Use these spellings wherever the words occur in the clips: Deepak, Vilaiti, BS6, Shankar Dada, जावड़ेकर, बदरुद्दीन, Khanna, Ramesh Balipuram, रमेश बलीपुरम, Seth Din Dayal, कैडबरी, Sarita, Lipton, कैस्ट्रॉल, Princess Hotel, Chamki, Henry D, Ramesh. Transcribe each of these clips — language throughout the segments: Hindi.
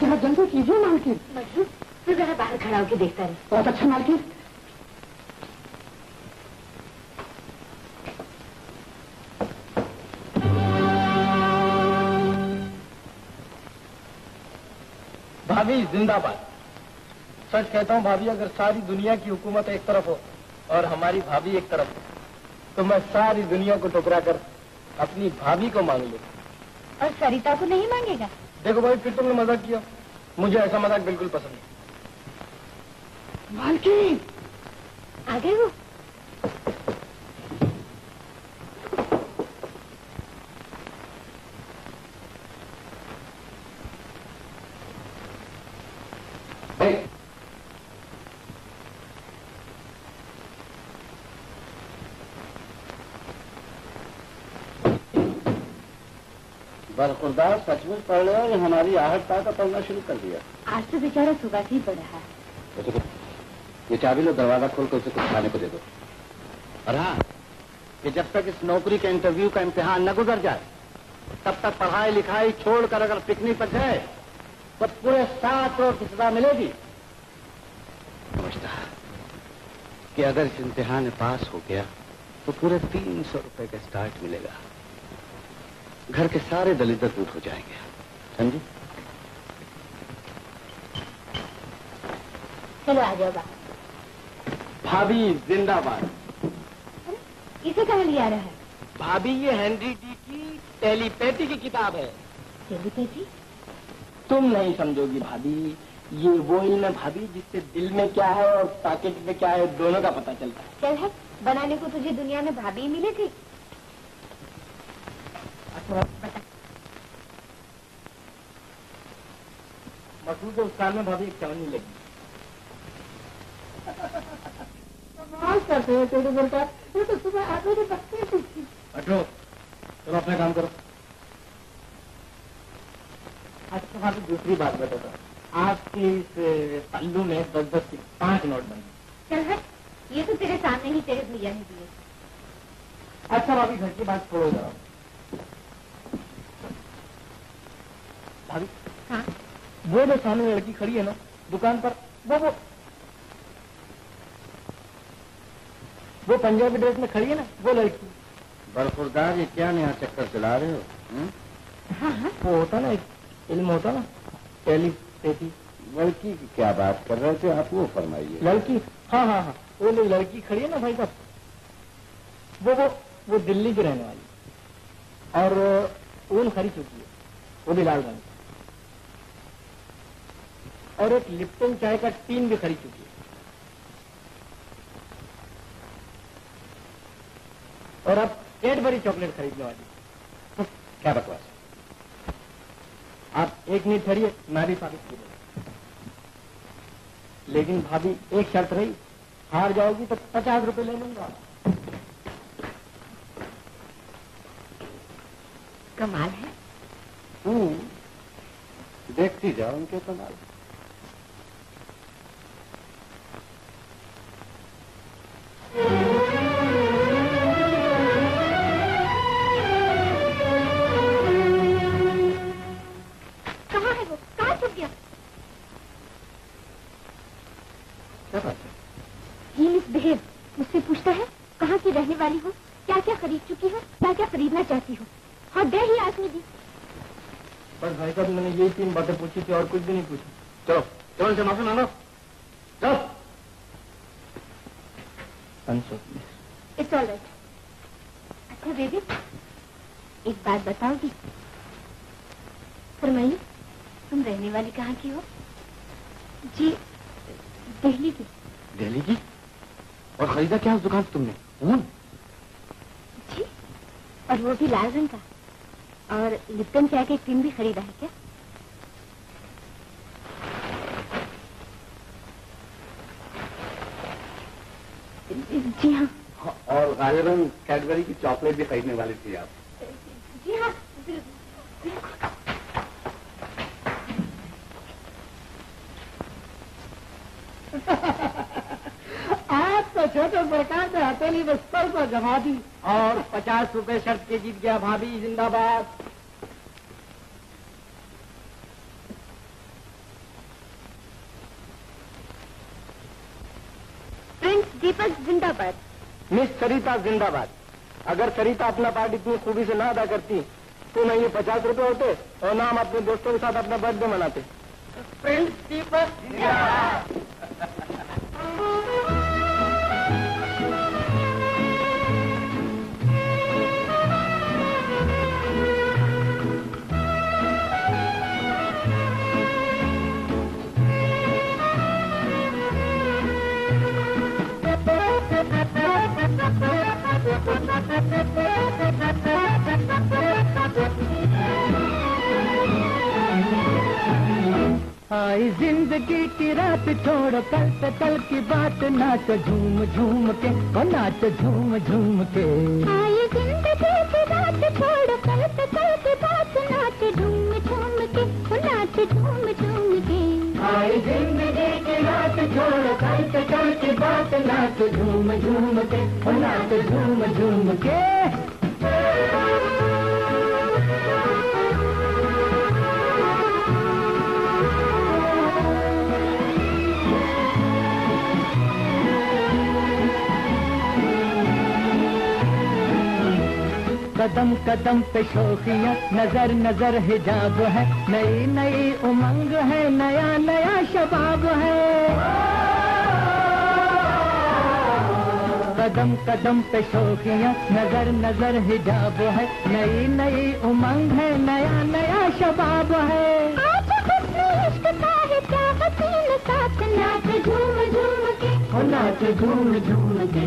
जरा जल्दी कीजिए मालकिन। मजनू तू जरा बाहर खड़ा होकर देखता रहे। बहुत अच्छा मालकिन। भाभी जिंदाबाद। सच कहता हूँ भाभी, अगर सारी दुनिया की हुकूमत एक तरफ हो और हमारी भाभी एक तरफ हो तो मैं सारी दुनिया को टुकरा कर अपनी भाभी को मांग लूँ। और सरिता को नहीं मांगेगा? देखो भाई फिर तुमने मजाक किया, मुझे ऐसा मजाक बिल्कुल पसंद नहीं। मालकिन आ गए वो। बरखुरदार सचमुच पढ़ रहे हो या हमारी आहट का पढ़ना शुरू कर दिया? आज तो बेचारा सुबह से ही पढ़ रहा है। तो ये चाबी लो, दरवाजा खोल कर उसे कुछ खाने को दे दो। और हाँ, कि जब तक इस नौकरी के इंटरव्यू का इम्तिहान न गुजर जाए तब तक पढ़ाई लिखाई छोड़कर अगर पिकनिक पर जाए तो पूरे 7 करोड़ की सजा मिलेगी। समझता कि अगर इस इम्तिहान में पास हो गया तो पूरे 300 रुपये का स्टार्ट मिलेगा। घर के सारे दलिदर दूर हो जाएंगे, समझी? चलो आ जाओ। भाभी जिंदाबाद। इसे कहाँ ले आ रहा है? भाभी ये हेनरी डी की टेलीपैथी की किताब है। टेलीपैथी? तुम नहीं समझोगी भाभी, ये वो इल्म है भाभी जिससे दिल में क्या है और पॉकेट में क्या है दोनों का पता चलता है। चल है, बनाने को तुझे दुनिया में भाभी ही मिली थी। मसूद के उस्ताद में भाभी एक चवनी लगी। कमाल करते हैं तेरे घर का, ये तो सुबह आते ही बच्चे पूछती। हटो, चलो अपना काम करो। अच्छा भाभी दूसरी बात बताता, आपके इस पल्लू में 10-10 के 5 नोट बने। चल हट, ये तो तेरे सामने ही तेरे भैया ने दिए। अच्छा भाभी घर की बात छोड़ो जरा। भाभी हाँ? वो जो सामने लड़की खड़ी है ना दुकान पर, वो पंजाबी ड्रेस में खड़ी है ना वो लड़की। बरखुरदार ये क्या नया चक्कर चला रहे हो? हाँ, हाँ। वो होता ना इल्म होता ना टेलीपैथी। लड़की की क्या बात कर रहे थे आप, वो फरमाइए। लड़की हाँ हाँ हाँ, वो लड़की खड़ी है ना भाई साहब, वो दिल्ली की रहने वाली और ऊन खरीद चुकी है, वो भी लाल रंग, और एक लिप्टन चाय का टीन भी खरीद चुकी है। और अब कैडबरी चॉकलेट खरीदने वाली। क्या बकवास, आप एक नहीं ठहरिए, मैं भी साबित कीजिए। लेकिन भाभी एक शर्त रही, हार जाओगी तो 50 रुपए ले लूंगा। कमाल है। देखती जाओ उनके कमाल। कहाँ है वो? कहाँ छुप गया? क्या बात है? ही मिसबिहेव, मुझसे पूछता है कहाँ की रहने वाली हो, क्या क्या खरीद चुकी हो, क्या क्या खरीदना चाहती हो। हाँ दे ही आदमी दी। बस भाई साहब मैंने यही 3 बातें पूछी थी और कुछ भी नहीं पूछी। चलो चलो से माफी मांगो। चलो इट्स ऑल राइट। अच्छा बेबी एक बात बताओगी? फरमाइए, तुम रहने वाली कहाँ की हो? जी दिल्ली की। दिल्ली की? और खरीदा क्या उस दुकान से तुमने? ऊन? जी, और वो भी लाल रंग का, और लिप्टन चाय के क्रीम भी खरीदा है क्या? जी हाँ। और काले रंग कैडबरी की चॉकलेट भी खरीदने वाली थी आप? जी हाँ। आप तो छोटे प्रकार से हथेली बस पर को जमा दी और 50 रुपए शर्त के जीत गया। भाभी जिंदाबाद। दीपक जिंदाबाद, मिस सरिता जिंदाबाद। अगर सरिता अपना पार्ट इतनी खूबी से ना अदा करती तो ना ये 50 रुपए होते और ना हम अपने दोस्तों के साथ अपना बर्थडे मनाते। प्रिंस दीपक जिंदाबाद। आई जिंदगी की रात छोड़ कल से कल की बात, नाच झूम झूम के और नाच झूम झूम के। आई जिंदगी की रात छोड़ कल से कल की बात, नाच झूम झूम के और नाच झूम झूम के। आई जिंदगी की रात छोड़ कल से कल की बात, नाच झूम झूम के और नाच झूम झूम के। कदम कदम पे शोखियाँ, नजर नजर हिजाब है, नई नई उमंग है, नया नया शबाब है। कदम कदम पे शोखियाँ, नजर नजर हिजाब है, नई नई उमंग है, नया नया शबाब है। नाच झूम झूम के और नाच झूम झूम के। झूम झूम के।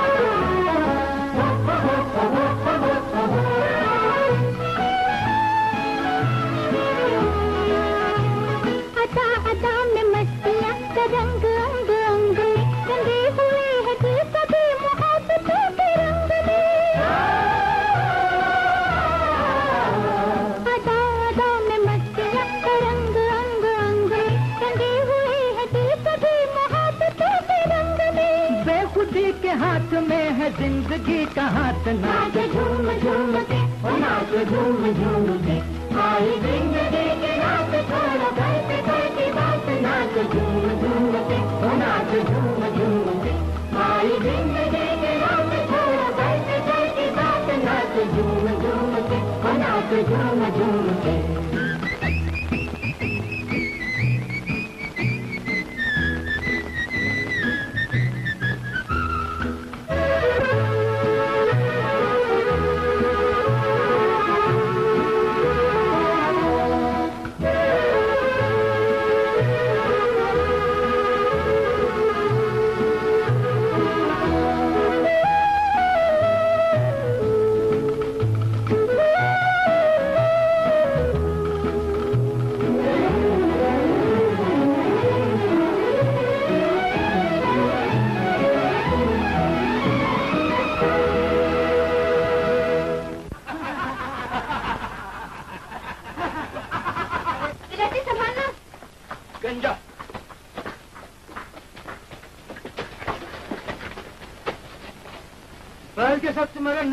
अदा अदा में मस्तियाँ का रंग अंग अंग में रंगे हुए है दिल सभी मुहब्बतों के रंग में। हाथ में है जिंदगी का हाथ, नाच झूम झूम के और नाच झूम झूम के। आई जिंदगी के रात छोड़ कल से कल की बात, नाच झूम झूम के और नाच झूम झूम के। आई जिंदगी के रात छोड़ कल से कल की बात, नाच झूम झूम के और नाच झूम झूम के।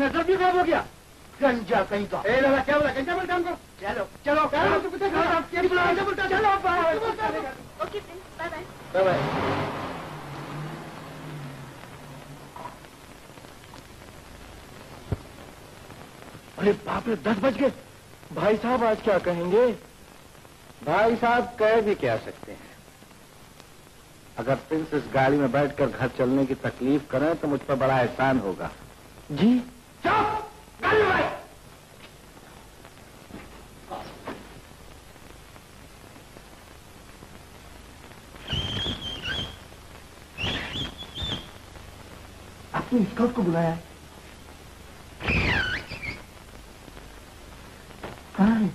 नजर भी खराब हो गया, गंजा कहीं का। ए लगा क्या बोला, गंजा बोलता हमको। चलो चलो चलो okay Prince, bye bye. Bye bye. अरे बाप रे 10 बज गए। भाई साहब आज क्या कहेंगे? भाई साहब कह भी क्या सकते हैं। अगर प्रिंस इस गाड़ी में बैठकर घर चलने की तकलीफ करें तो मुझ पर बड़ा एहसान होगा। जी आपने स्काउट को बुलाया है? कहाँ है?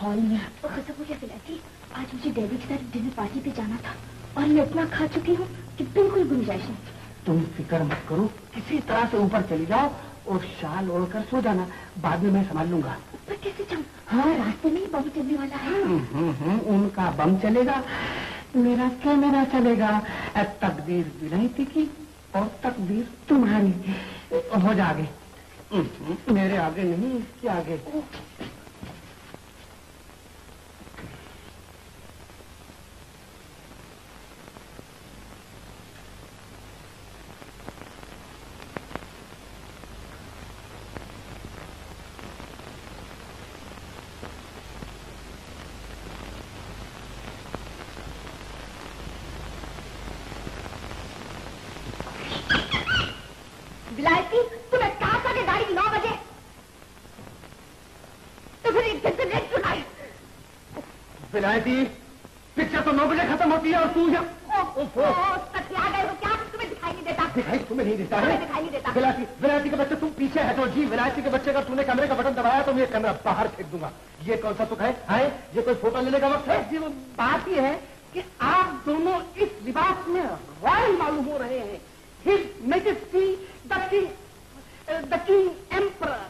हॉल में। और खत्म हो गया विलाइती, आज मुझे डैडी के साथ डिनर पार्टी पे जाना था और मैं इतना खा चुकी हूँ कि बिल्कुल गुंजाइश नहीं। तुम फिक्र मत करो, किसी तरह से ऊपर चली जाओ और शाल ओढ़कर सो जाना, बाद में मैं संभाल लूंगा। पर कैसे चल? हाँ, रास्ते में ही बम चलने वाला है। उनका बम चलेगा, मेरा कैमरा चलेगा। तकदीर विलायती की और तकदीर तुम्हारी। हो जा आगे, मेरे आगे नहीं, इसके आगे। पिक्चर तो 9 बजे खत्म होती है और तू यहाँ तुम्हें दिखाई नहीं देता। दिखाई तुम्हें नहीं देता है? दिखाई नहीं देता। विलायती के बच्चे तुम पीछे हटो। जी विलायती के बच्चे का तूने कमरे का बटन दबाया तो मैं कमरा बाहर फेंक दूंगा। ये कौन सा सुख है? आए, ये कोई फोटो लेने का वक्त है? जी वो बात यह है कि आप दोनों इस लिबास में रॉयल मालूम हो रहे हैं। His majesty the king emperor,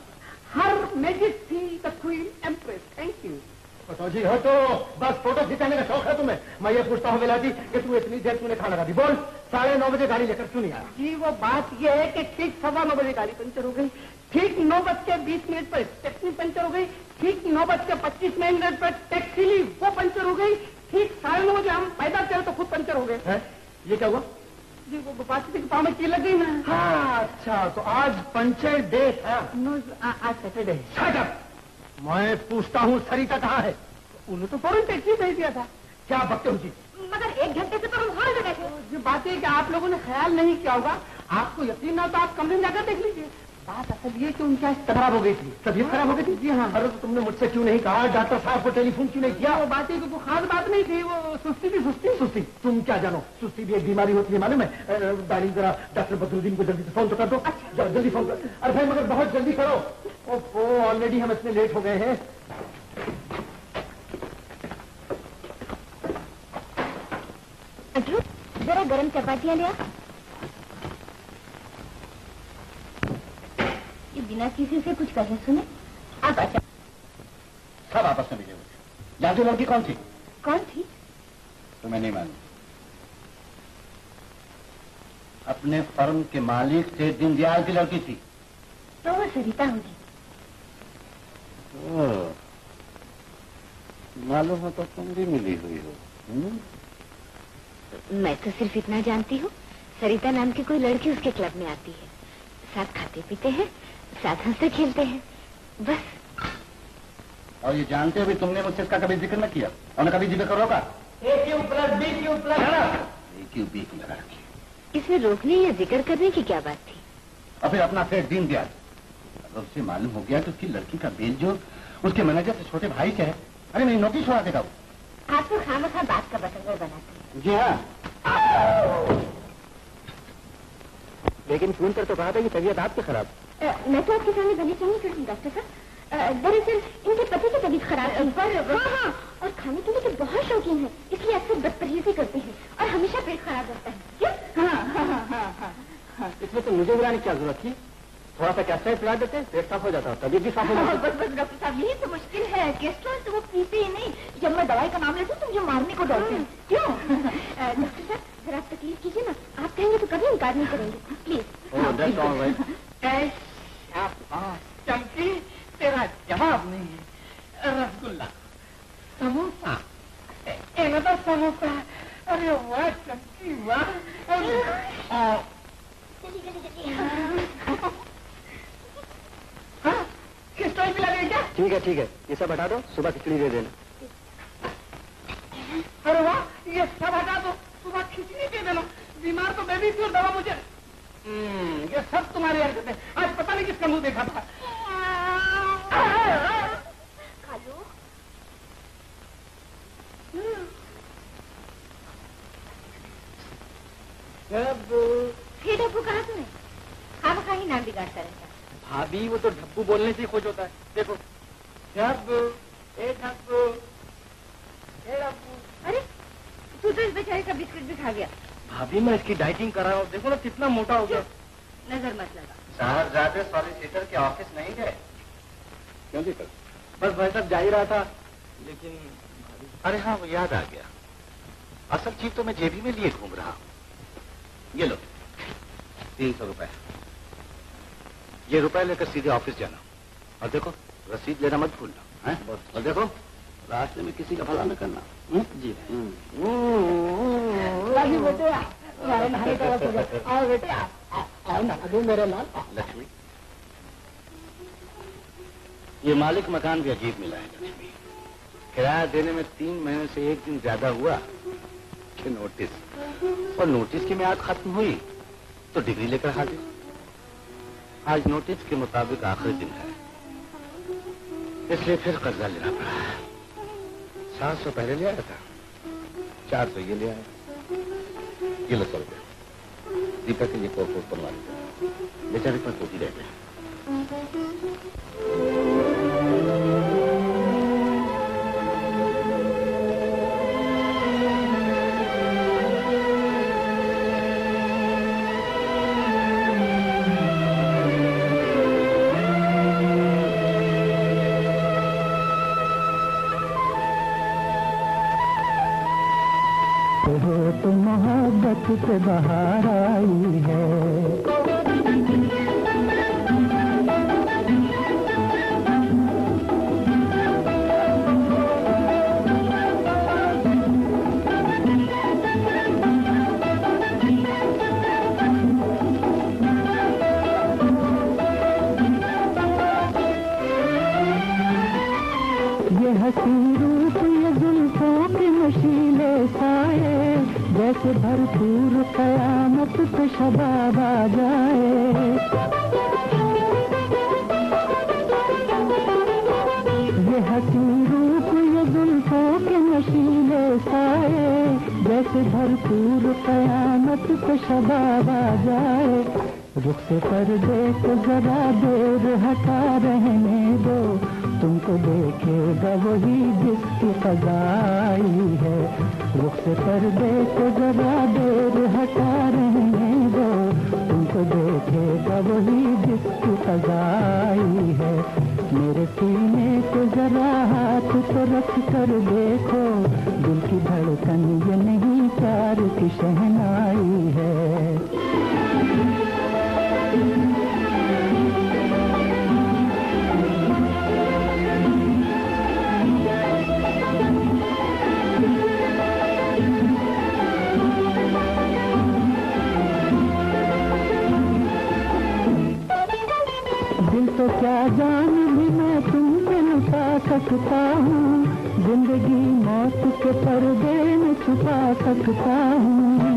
her majesty the queen empress. Thank you. जी हो तो बस फोटो खिंचाने का शौक है तुम्हें। मैं ये पूछता हूँ विलायती कि तू इतनी देर तूने खाना खा दी? बोल, 9:30 बजे गाड़ी लेकर क्यों नहीं आया? जी वो बात ये है कि ठीक 9:15 बजे गाड़ी पंचर हो गई, ठीक 9:20 पर टैक्सी पंचर हो गई, ठीक 9:25 पर टैक्सी ली वो पंचर हो गई, ठीक 9:30 बजे हम पैदल चले तो खुद पंचर हो गए। ये क्या हुआ जी? वो बात थी पाँव में चीज लग गई ना। हाँ अच्छा, तो आज पंचर डे है। आज सैटरडे। मैं पूछता हूँ सरिता कहाँ है? उन्हें तो फौरन टैक्सी भेज दिया था। क्या बकते हो जी? मगर 1 घंटे से तो हम घर बैठे। जो बात है कि आप लोगों ने ख्याल नहीं किया होगा, आपको यकीन ना तो आप कमरे में जाकर देख लीजिए। बात असल ये कि उनकी आज खराब हो गई थी। तबीयत खराब हो गई थी? जी हाँ। अरे तो तुमने मुझसे क्यों नहीं कहा? डॉक्टर साहब को टेलीफोन क्यों नहीं किया? वो बात है कि कोई खास बात नहीं थी। वो सुस्ती भी सुस्ती। तुम क्या जानो, सुस्ती भी एक बीमारी होती है मालूम है। डार्लिंग जरा डॉक्टर बदरुद्दीन को जल्दी से फोन तो कर दो। जल्दी फोन कर। अरे भाई मगर बहुत जल्दी करो। ओहो ऑलरेडी हम इतने लेट हो गए हैं। जरा गरम चपातियाँ लिया। ये बिना किसी से कुछ कहे सुने आप। अच्छा सब आपस में मिले हुए। जादू लड़की कौन थी? कौन थी तुम्हें नहीं मालूम? अपने फर्म के मालिक से दीनदयाल की लड़की थी। तो वो सरिता होगी। मालूम हो तो तुम भी मिली हुई हो। मैं तो सिर्फ इतना जानती हूँ, सरिता नाम की कोई लड़की उसके क्लब में आती है, साथ खाते पीते हैं, साथ हंसते खेलते हैं, बस। और ये जानते हो भी तुमने मुझसे इसका कभी जिक्र न किया और न कभी जिक्र करोगा। इसमें रोकने या जिक्र करने की क्या बात थी? और फिर अपना सेठ दीनदयाल, अगर उससे मालूम हो गया तो उसकी लड़की का बेल जो उसके मैनेजर से छोटे भाई से है। अरे मेरी नौकरी छोड़ा देगा। आप तो खाना खा बात का बतंगड़ बनाते हैं। जी हाँ, लेकिन फोन कर तो कहा था कि तबीयत आपकी खराब। मैं तो आपके सामने भले चाहूँ क्योंकि डॉक्टर साहब दरअसल इनके पति की तबीयत खराब है। हाँ, और खाने के लिए तो बहुत शौकीन है, इसलिए अक्सर बदपरहेजी करते हैं और हमेशा पेट खराब रहता है। हाँ, हाँ, हाँ, हाँ, हाँ। इसमें तो मुझे बुलाने की क्या जरूरत थी? थोड़ा सा कैस्ट्रॉल पिला देते हैं, पेट साफ हो जाता है, तबीयत भी साफ हो जाती है। बस बस डॉक्टर साहब यही तो मुश्किल है, कैस्ट्रॉल तो वो पीते ही नहीं। जब मैं दवाई का नाम लेती हूँ तुम जो मारने को डरते हैं। क्यों डॉक्टर साहब जरा आप तकलीफ कीजिए ना, आप कहेंगे तो कभी इनकार नहीं करेंगे प्लीज। चमकी तेरा जवाब नहीं है। रसगुल्ला, समोसा, इनका समोसा। अरे वाह चमकी वाह। हाँ, किस्टॉल पिला दें क्या? ठीक है ठीक है, ये सब हटा दो, सुबह खिचड़ी दे देना। अरे वाह, ये सब हटा दो, सुबह खिचड़ी दे देना। बीमार तो मैं भी थी और दवा मुझे। ये सब तुम्हारी हरकतें, आज पता नहीं किसका मुंह देखा था। खा लो। फिर डब्बू कहा तुम्हें? खाम खा ही नाम बिगाड़ता रहता। भाभी वो तो डब्बू बोलने से खुश होता है। देखो डब्बू, ए डब्बू, ए डब्बू। अरे तू तो इस बेचारे का बिस्किट भी खा गया। भाभी मैं इसकी डाइटिंग करा रहा हूँ, देखो ना कितना मोटा हो गया। नजर मत लगा। साहबजादे सॉलिसिटर के ऑफिस नहीं गए? क्यों जी सर? बस मैं सब जा ही रहा था, लेकिन अरे हाँ वो याद आ गया, असल चीज तो मैं जेबी में लिए घूम रहा हूँ। ये लो 300 रुपए, ये रुपए लेकर सीधे ऑफिस जाना और देखो रसीद लेना मत भूलना है, और देखो रास्ते में किसी का भला न करना। जी लक्ष्मी, ये मालिक मकान भी अजीब मिला है लक्ष्मी, किराया देने में 3 महीने से 1 दिन ज्यादा हुआ कि नोटिस, और नोटिस की मियाद खत्म हुई तो डिग्री लेकर हाजिर। आज नोटिस के मुताबिक आखिरी दिन है, इसलिए फिर कर्जा लेना पड़ा। 700 पहले ले आया था, 400 ये ले आया, ये लो 100 रुपये दीपक के लिए कोर्ट बनवा दिया, बेचारे पर कोटी रह से बाहर आई है, ये हसी रूप ये जुल्फों के नशीले साए, जैसे भरपूर कयामत पे शबाब आ जाए। ये हसी रूप ये जुल्फों के नशीले साए, जैसे भरपूर कयामत पे शबाब आ जाए। रुख से पर्दे को जरा देर हटा रहने दो, तुमको देखेगा वही जिसकी कजाई है। रुख से पर्दे को जरा देर हटा रहने दो, तुमको देखेगा वही जिसकी कजाई है। मेरे सीने को जरा हाथ से रख कर देखो, दिल की धड़कन ये नहीं प्यार की शहनाई है। तो क्या जान भी मैं तुम पे लुटा सकता हूँ, जिंदगी मौत के पर्दे में छुपा सकता हूँ।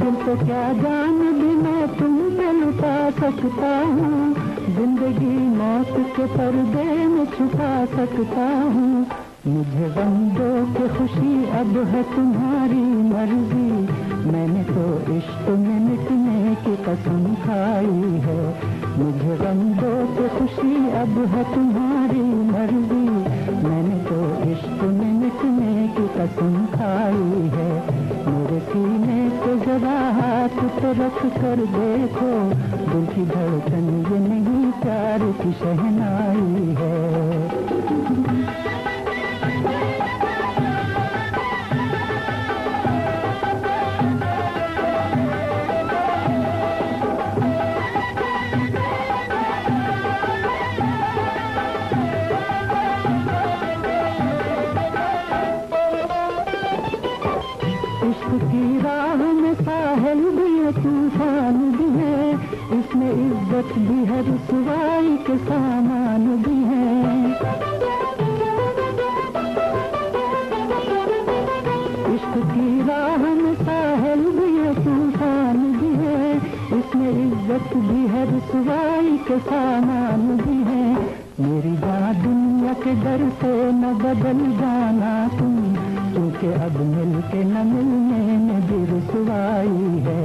दिल तो क्या जान भी मैं तुम पे लुटा सकता हूँ, जिंदगी मौत के पर्दे में छुपा सकता हूँ। मुझे गम दो कि खुशी अब है तुम्हारी मर्जी, मैंने तो इश्क में मिटने की कसम खाई है। मुझे गम दो तो खुशी अब है तुम्हारी मर्जी, मैंने तो इश्क में मिटने की कसम खाई है। मेरे सीने को जरा हाथ पे रख कर देखो, दिल की धड़कन ये नहीं प्यार की शहनाई है। इज्जत भी है रुसवाई के सामान भी है, इश्क की राह में साहिल भी है तूफान भी है, इसमें इज्जत भी है रुसवाई के सामान भी है। मेरी जान दुनिया के डर से न बदल जाना तुम, क्योंकि अब मिल के न मिलने में भी रुसवाई है।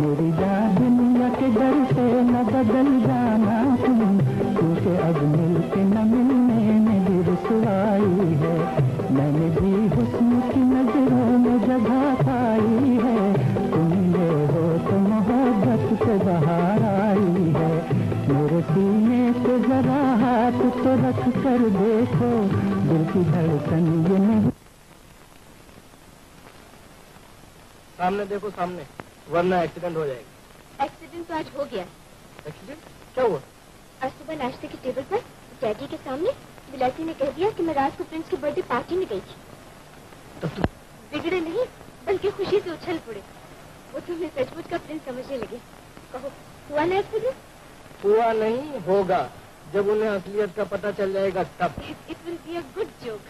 मेरी जान दुनिया के डर से न बदल जाना तुम, क्योंकि अब मिल के न मिलने में भी रुसवाई है। मैंने भी हुस्न की नजरों में जगह पाई है, कर देखो दिल की धड़कन ये नहीं। सामने देखो सामने, वरना एक्सीडेंट हो जाएगा। एक्सीडेंट तो आज हो गया। एक्सीडेंट क्या हुआ? आज सुबह नाश्ते के टेबल पर डैडी के सामने विलासी ने कह दिया कि मैं रात को प्रिंस की बर्थडे पार्टी में गई थी। तो बिगड़े नहीं बल्कि खुशी से उछल पड़े। वो तुम्हें सचमुच का प्रिंस समझने लगे। कहो हुआ ना एक्सीडेंट? हुआ नहीं, होगा जब उन्हें असलियत का पता चल जाएगा तब। It will be a good joke.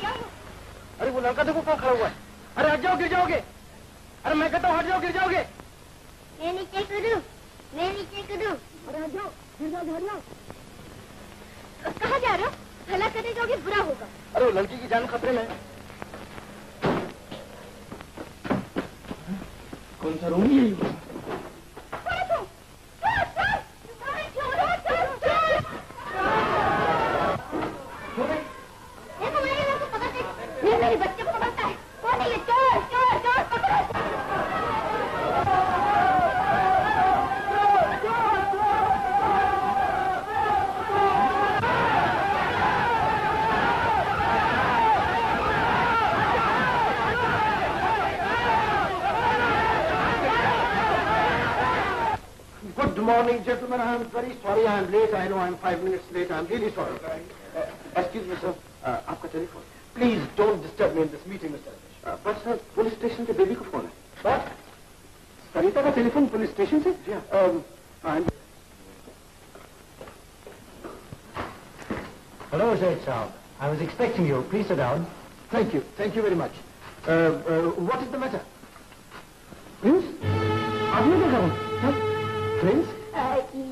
क्या हुआ? अरे वो लड़का देखो कहाँ खड़ा हुआ है। अरे हट जाओ गिर जाओगे। अरे मैं कहता हूँ हट जाओ गिर जाओगे। मैं नीचे करूँ, मैं नीचे करूँ। अरे हट जाओ गिर जाओ। कहाँ जा रहे हो? भला करने जाओगे बुरा होगा। अरे वो लड़की की जान खतरे में। कौन सा रूम है? Good morning, gentlemen. I am very sorry. I am late. I know I am 5 minutes late. I am really sorry. Excuse me, sir. आपका telephone. Please don't disturb me in this meeting, Mr. Ramesh. But sir, police station से बेबी को फोन है. What? सरिता का टेलीफोन पुलिस स्टेशन से? जी हाँ. Hello, Sheikh Saab. I was expecting you. Please sit down. Thank you. Thank you very much. What is the matter? Prince? आपने क्या कहा? प्रिंस?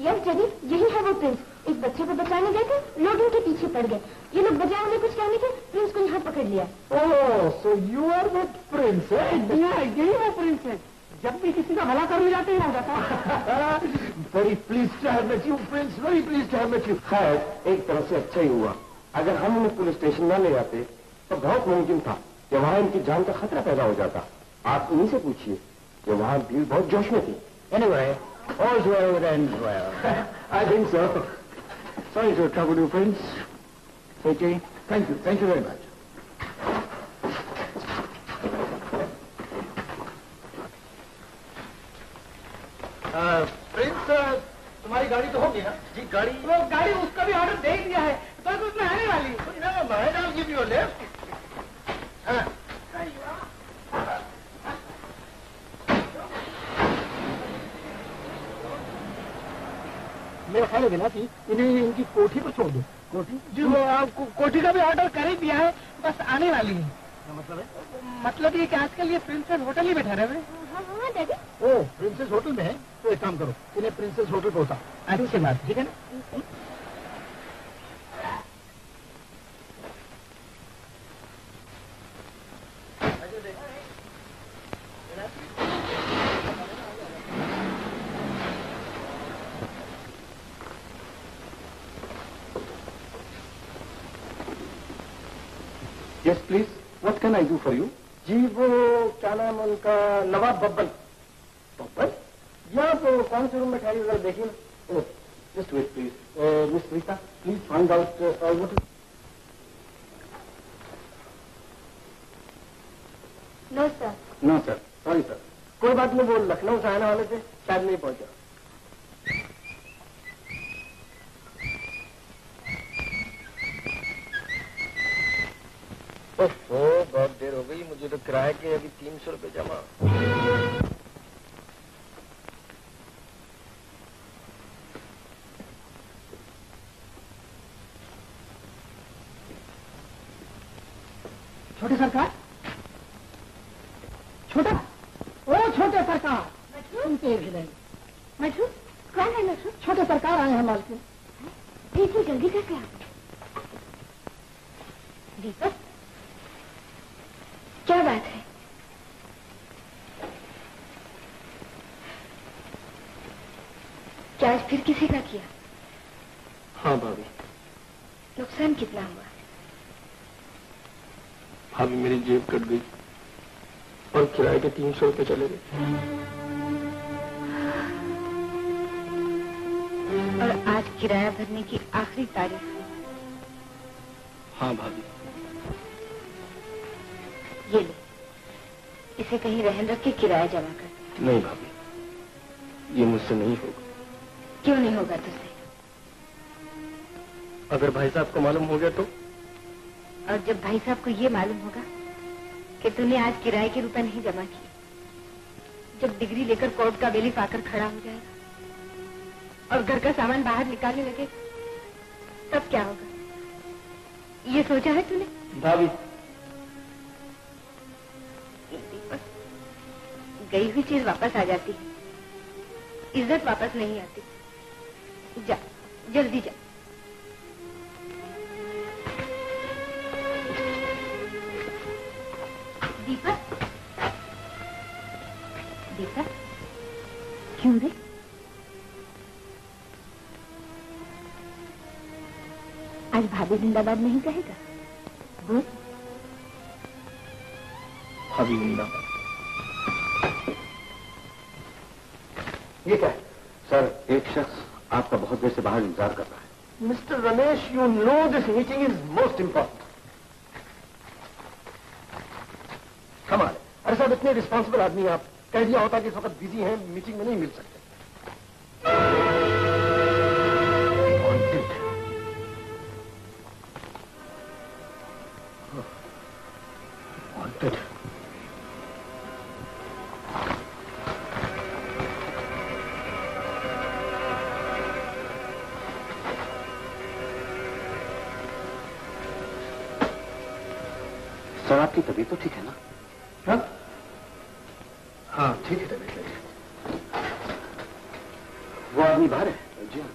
यस डैडी, यही है वो प्रिंस। इस बच्चे को बचाने गए थे, लोग इनके पीछे पड़ गए। ये लोग बजाय उन्हें कुछ कहने के प्रिंस को यहाँ पकड़ लिया। Oh, so you are that prince? यही वो प्रिंस है, जब भी किसी का भला करने जाते हैं हो जाता। Very pleased to have met you prince, very pleased to have met you. खैर एक तरह से अच्छा ही हुआ। अगर हम उन्हें पुलिस स्टेशन न ले जाते तो बहुत मुमकिन था कि वहाँ इनकी जान का खतरा पैदा हो जाता। आप उन्हीं से पूछिए कि वहाँ भीड़ बहुत जोश में थी। Anyway All's well that ends well. I think so. Sorry to trouble you, Prince. Okay. Thank you. Thank you very much. Prince, तुम्हारी गाड़ी तो होगी ना? जी गाड़ी. वो गाड़ी उसका भी ऑर्डर दे दिया है. बस उसमें आने वाली. ना ना मैं डाल give you a lift. हाँ. मेरा ख्याल है विलासी इन्हें इनकी कोठी पर छोड़ दो। कोठी? जी वो आपको कोठी का भी ऑर्डर कर ही दिया है, बस आने वाली है। मतलब है? मतलब ये कि आजकल ये प्रिंसेस होटल ही बैठा रहे। हाँ हाँ डैडी। ओह प्रिंसेस होटल में है, तो एक काम करो इन्हें प्रिंसेस होटल पहुँचा। आने के बाद ठीक है ना? Please, what can I do for you? जी वो क्या नाम उनका नवाब बब्बन। बब्बन? या वो कौन से रूम में ठहरी उधर देखिए ना। Just wait please. Miss Sarita, please find out what is. No sir. No sir. Sorry sir. कोई बात नहीं, वो लखनऊ से आने वाले थे, शायद नहीं पहुंचा। ओह बहुत देर हो गई, मुझे तो किराए के अभी 300 रुपये जमा। छोटे सरकार, छोटा, ओ छोटे सरकार, मछू, कौन है मछू? छोटे सरकार आए हैं मालकिन। देखिए जल्दी करके आप। दीपक क्या बात है? क्या आज फिर किसी का किया? हाँ भाभी। नुकसान कितना हुआ? भाभी मेरी जेब कट गई और किराए के 300 रुपये चले गए। और आज किराया भरने की आखिरी तारीख है। हाँ भाभी, ये लो, इसे कहीं रहन रख के किराया जमा कर। नहीं भाभी, ये मुझसे नहीं होगा। क्यों नहीं होगा तुझसे? अगर भाई साहब को मालूम हो गया तो? और जब भाई साहब को ये मालूम होगा कि तूने आज किराए के रुपए नहीं जमा किए, जब डिग्री लेकर कोर्ट का बेलिफ आकर खड़ा हो जाएगा और घर का सामान बाहर निकालने लगे, तब क्या होगा? ये सोचा है तूने? भाभी, गई हुई चीज वापस आ जाती है, इज्जत वापस नहीं आती। जा, जल्दी जा। दीपक, दीपक, क्यों रे? आज भाभी जिंदाबाद नहीं कहेगा? बोल। भाभी जिंदाबाद। ये क्या है? सर, एक शख्स आपका बहुत देर से बाहर इंतजार कर रहा है। Mister Ramesh, you know this meeting is most important. कमाल, अरे साहब, इतने रिस्पॉन्सिबल आदमी आप, कह दिया होता कि इस वक्त बिजी हैं, मीटिंग में नहीं मिल सकते। सर, आपकी तबीयत तो ठीक है ना? हाँ ठीक है। वो आदमी बाहर है। जी हाँ।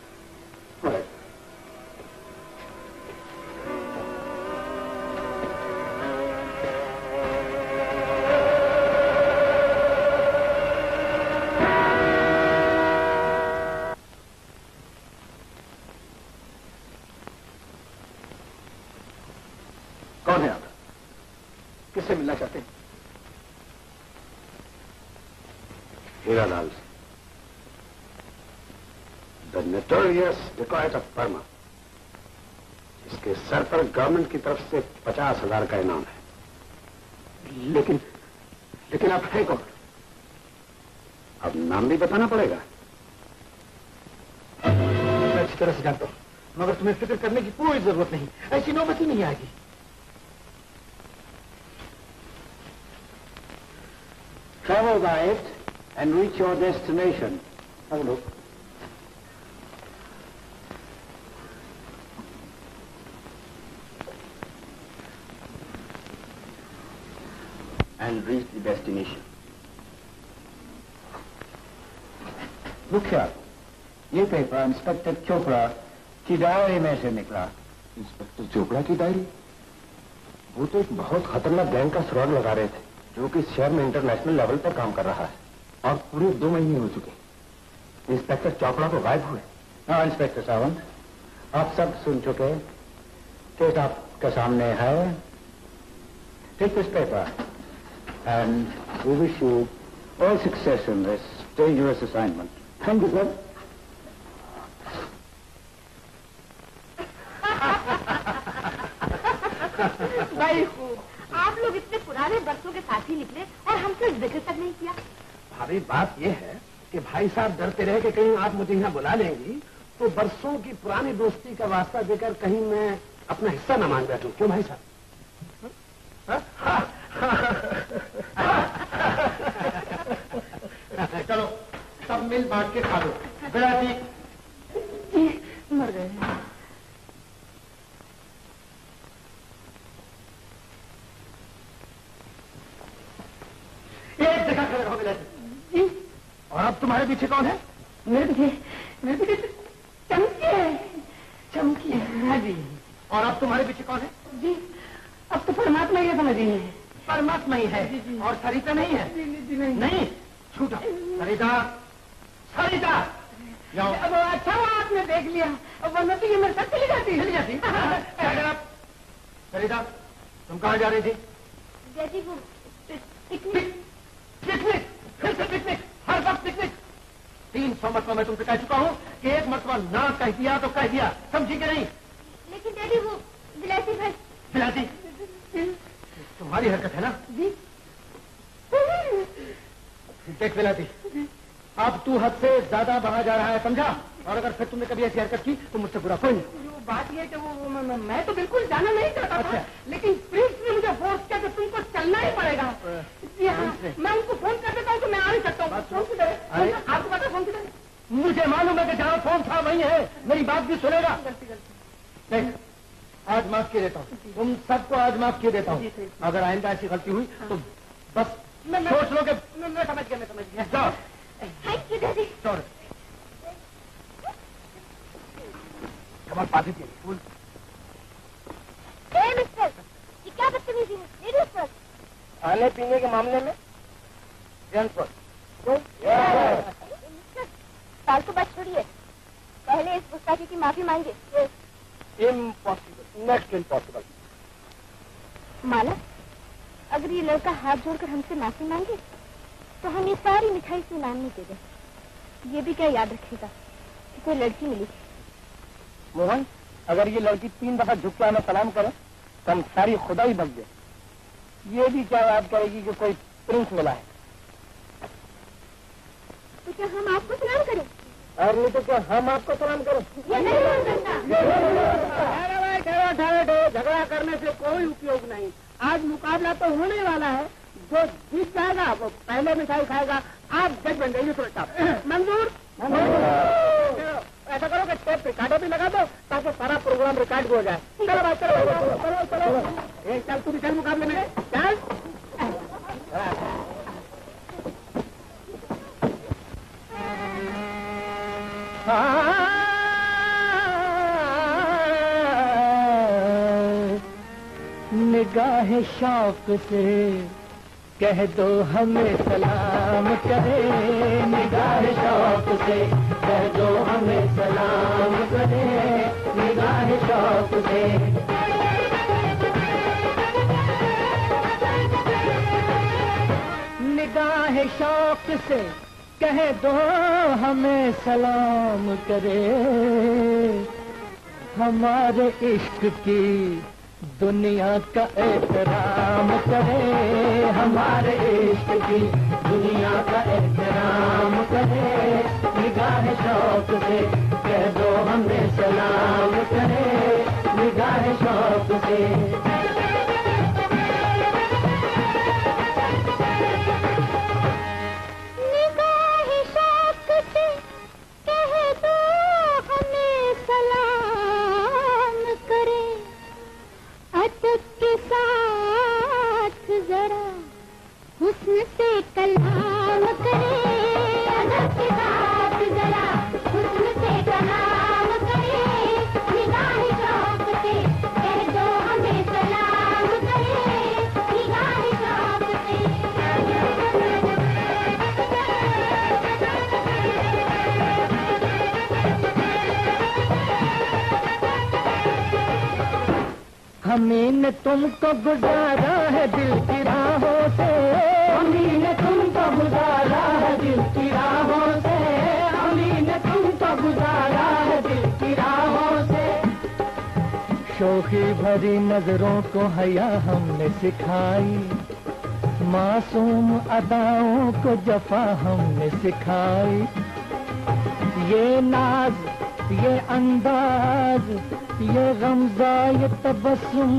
कौन है आप? किससे मिलना चाहते हैं? Laal. The notorious decoy of Parma. इसके सर पर गवर्नमेंट की तरफ से 50,000 का इनाम है। लेकिन आप हैं कौन? अब नाम भी बताना पड़ेगा। मैं अच्छी तरह से जानता हूं, मगर तुम्हें फिक्र करने की कोई जरूरत नहीं, ऐसी नौबत ही नहीं आएगी। Travel by it and reach your destination. Have a look. And reach the destination. Look here. ये पेपर इंस्पेक्टर चोपड़ा की डायरी में से निकला। इंस्पेक्टर चोपड़ा की डायरी? वो तो एक बहुत खतरनाक गैंग का सुराग लगा रहे थे, जो कि शहर में इंटरनेशनल लेवल पर काम कर रहा है, और पूरे 2 महीने हो चुके। इंस्पेक्टर चोपड़ा को गायब हुए। हाँ इंस्पेक्टर सावंत, आप सब सुन चुके। केस आपके सामने है। Take this paper and we wish you all success in this dangerous assignment. Thank you sir. भाई खूब, आप लोग इतने पुराने बरसों के साथ ही निकले और हमसे जिक्र तक नहीं किया। भाभी, बात यह है कि भाई साहब डरते रहे कि कहीं आप मुझे यहाँ बुला लेंगी तो बरसों की पुरानी दोस्ती का वास्ता देकर कहीं मैं अपना हिस्सा न मांग बैठूं। क्यों भाई साहब? चलो सब मिल बांट के खा लो। विलायती मर गए। एक जगह खड़े रहो विलायती। और अब तुम्हारे पीछे कौन है? मेरे पीछे चमकी है। चमकी है जी। और अब तुम्हारे पीछे कौन है? जी, अब तो परमात्मा ही है। समझिए, परमात्मा ही है। जी। और सरिता नहीं है? जी, नहीं। छूटा। सरिता, सरिता जाओ। अब अच्छा हुआ आपने देख लिया, अब वरना तो ये मेरे साथ चली जाती। सरिता, तुम कहाँ जा रही थी? पिकनिक। फिर से पिकनिक, हर वक्त पिकनिक। 300 मरतबा मैं तुमसे कह चुका हूँ कि एक मरतबा ना कह दिया तो कह दिया, समझी क्या नहीं? लेकिन डैडी वो विलासी भाई। विलासी? तुम्हारी हरकत है ना? देख विलासी, अब तू हद से ज्यादा बढ़ा जा रहा है, समझा? और अगर फिर तुमने कभी ऐसी हरकत की तो मुझसे बुरा कोई नहीं। बात यह है कि मैं तो बिल्कुल जाना नहीं चाहता था, लेकिन प्रिंस ने मुझे फोर्स किया कि तुमको चलना ही पड़ेगा। मैं उनको फोन कर देता हूँ कि मैं आ नहीं सकता हूँ। फोन किधर है? आपको पता फोन किधर है? मुझे मालूम है कि जहाँ फोन था वही है, मेरी बात भी सुनेगा। देख आज माफ किए देता हूँ, तुम सबको आज माफ किए देता हूँ। अगर आइंदा ऐसी गलती हुई तो बस सोच लो कि मैं समझ गया। Thank you daddy. Sorry mister, ये क्या बदतमीजी है? Ladies first. खाने पीने के मामले में जेंट्स फर्स्ट। क्यों? मिस्टर, फालतू बात छोड़िए, पहले इस गुस्ताखी की माफी मांगे। Impossible, next impossible. माला, अगर ये लड़का हाथ जोड़कर हमसे माफी मांगे तो हम ये सारी मिठाई से नाम नहीं देंगे। ये भी क्या याद रखेगा कि कोई लड़की मिली। मोहन, अगर ये लड़की 3 दफा झुक के हमें सलाम करे तो हम सारी खुदा ही बच गए। ये भी क्या याद करेगी कि कोई प्रिंस मिला है। तो क्या हम आपको सलाम करें? अरे नहीं तो क्या हम आपको सलाम करें? झगड़ा करने से कोई उपयोग नहीं। आज मुकाबला तो होने वाला है, जो जीत जाएगा वो पहले मिठाई खाएगा। आप जज बन जाइए। मंजूर? ऐसा करो कि टेप रिकॉर्डर भी लगा दो ताकि सारा प्रोग्राम रिकॉर्ड हो जाए। चलो बात करो, चलो। एक चल तू भी चल मुकाबले में, चल। निगाहे शौक से कह दो हमें सलाम करे, निगाहे शौक से कह दो हमें सलाम करे, निगाहे शौक से। निगाहे शौक से कह दो हमें सलाम करे, हमारे इश्क की दुनिया का एहतराम करे, हमारे इश्क की दुनिया का एहतराम करे, निगाह शौक से कह दो हमें सलाम करे, निगाह शौक से। निगाह शौक से कह दो हमें सलाम करे, अदब के साथ जरा हुस्न से कलाम करे, अदब के साथ जरा हुस्न से कलाम करे, निगाह शौक से कह दो हमें सलाम करे, निगाह शौक से। हमने तुमको गुजारा है दिल की राहों से, हमने तुमको गुजारा है दिल की राहों से, हमने तुमको गुजारा है दिल की राहों से। शोखी भरी नजरों को हया हमने सिखाई, मासूम अदाओं को जफा हमने सिखाई। ये नाज, ये अंदाज, ये गमज़ा, ये तबस्सुम,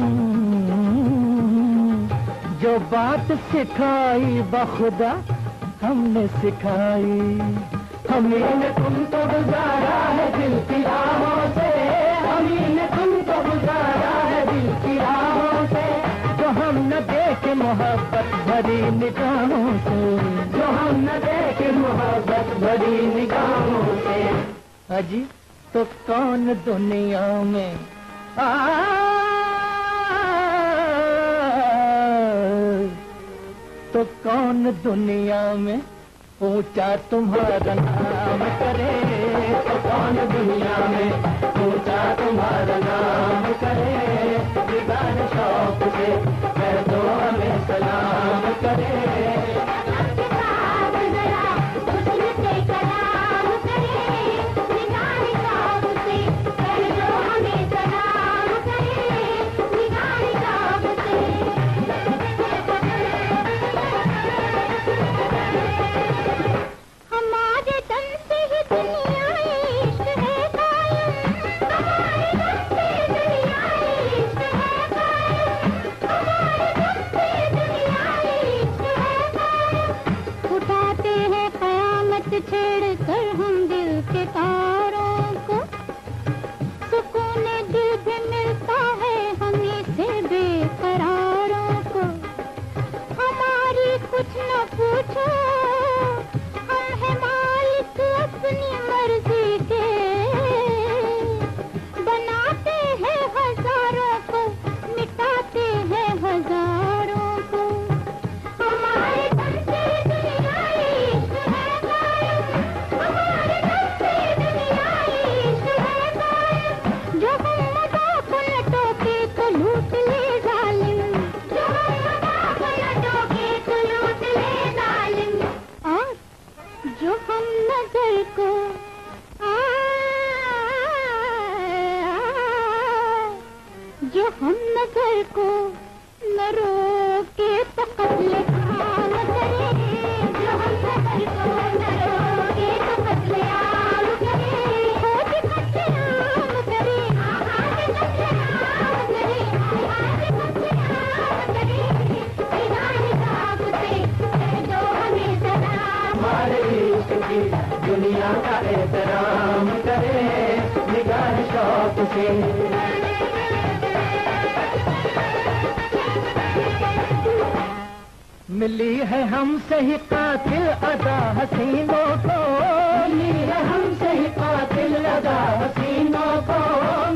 जो बात सिखाई बखुदा हमने सिखाई। हमने तुमको गुजारा है दिल की राहों से, हमने तुमको गुजारा है दिल की राहों से, जो हम न देखे मोहब्बत भरी निगाहों से, जो हम न देखे मोहब्बत भरी निगाहों से। हाजी तो कौन दुनिया में तो कौन दुनिया में ऊंचा तुम्हारा नाम करे, तो कौन दुनिया में ऊंचा तुम्हारा नाम करे, निगाह शौक से कह दो हमें सलाम करे। नजर को न रोके तकले आम करे जो हम सफर को न रोके तकले आम करे आज तकले आम करे आज तकले आम करे आज तकले आम करे इनाही दाग से जो हमें सलाम हमारे इश्क की दुनिया का एहतराम करे निगाह शौक से मिली है हमसे ही कातिल अदा हसीनों को मिली है हमसे ही कातिल अदा हसीनों को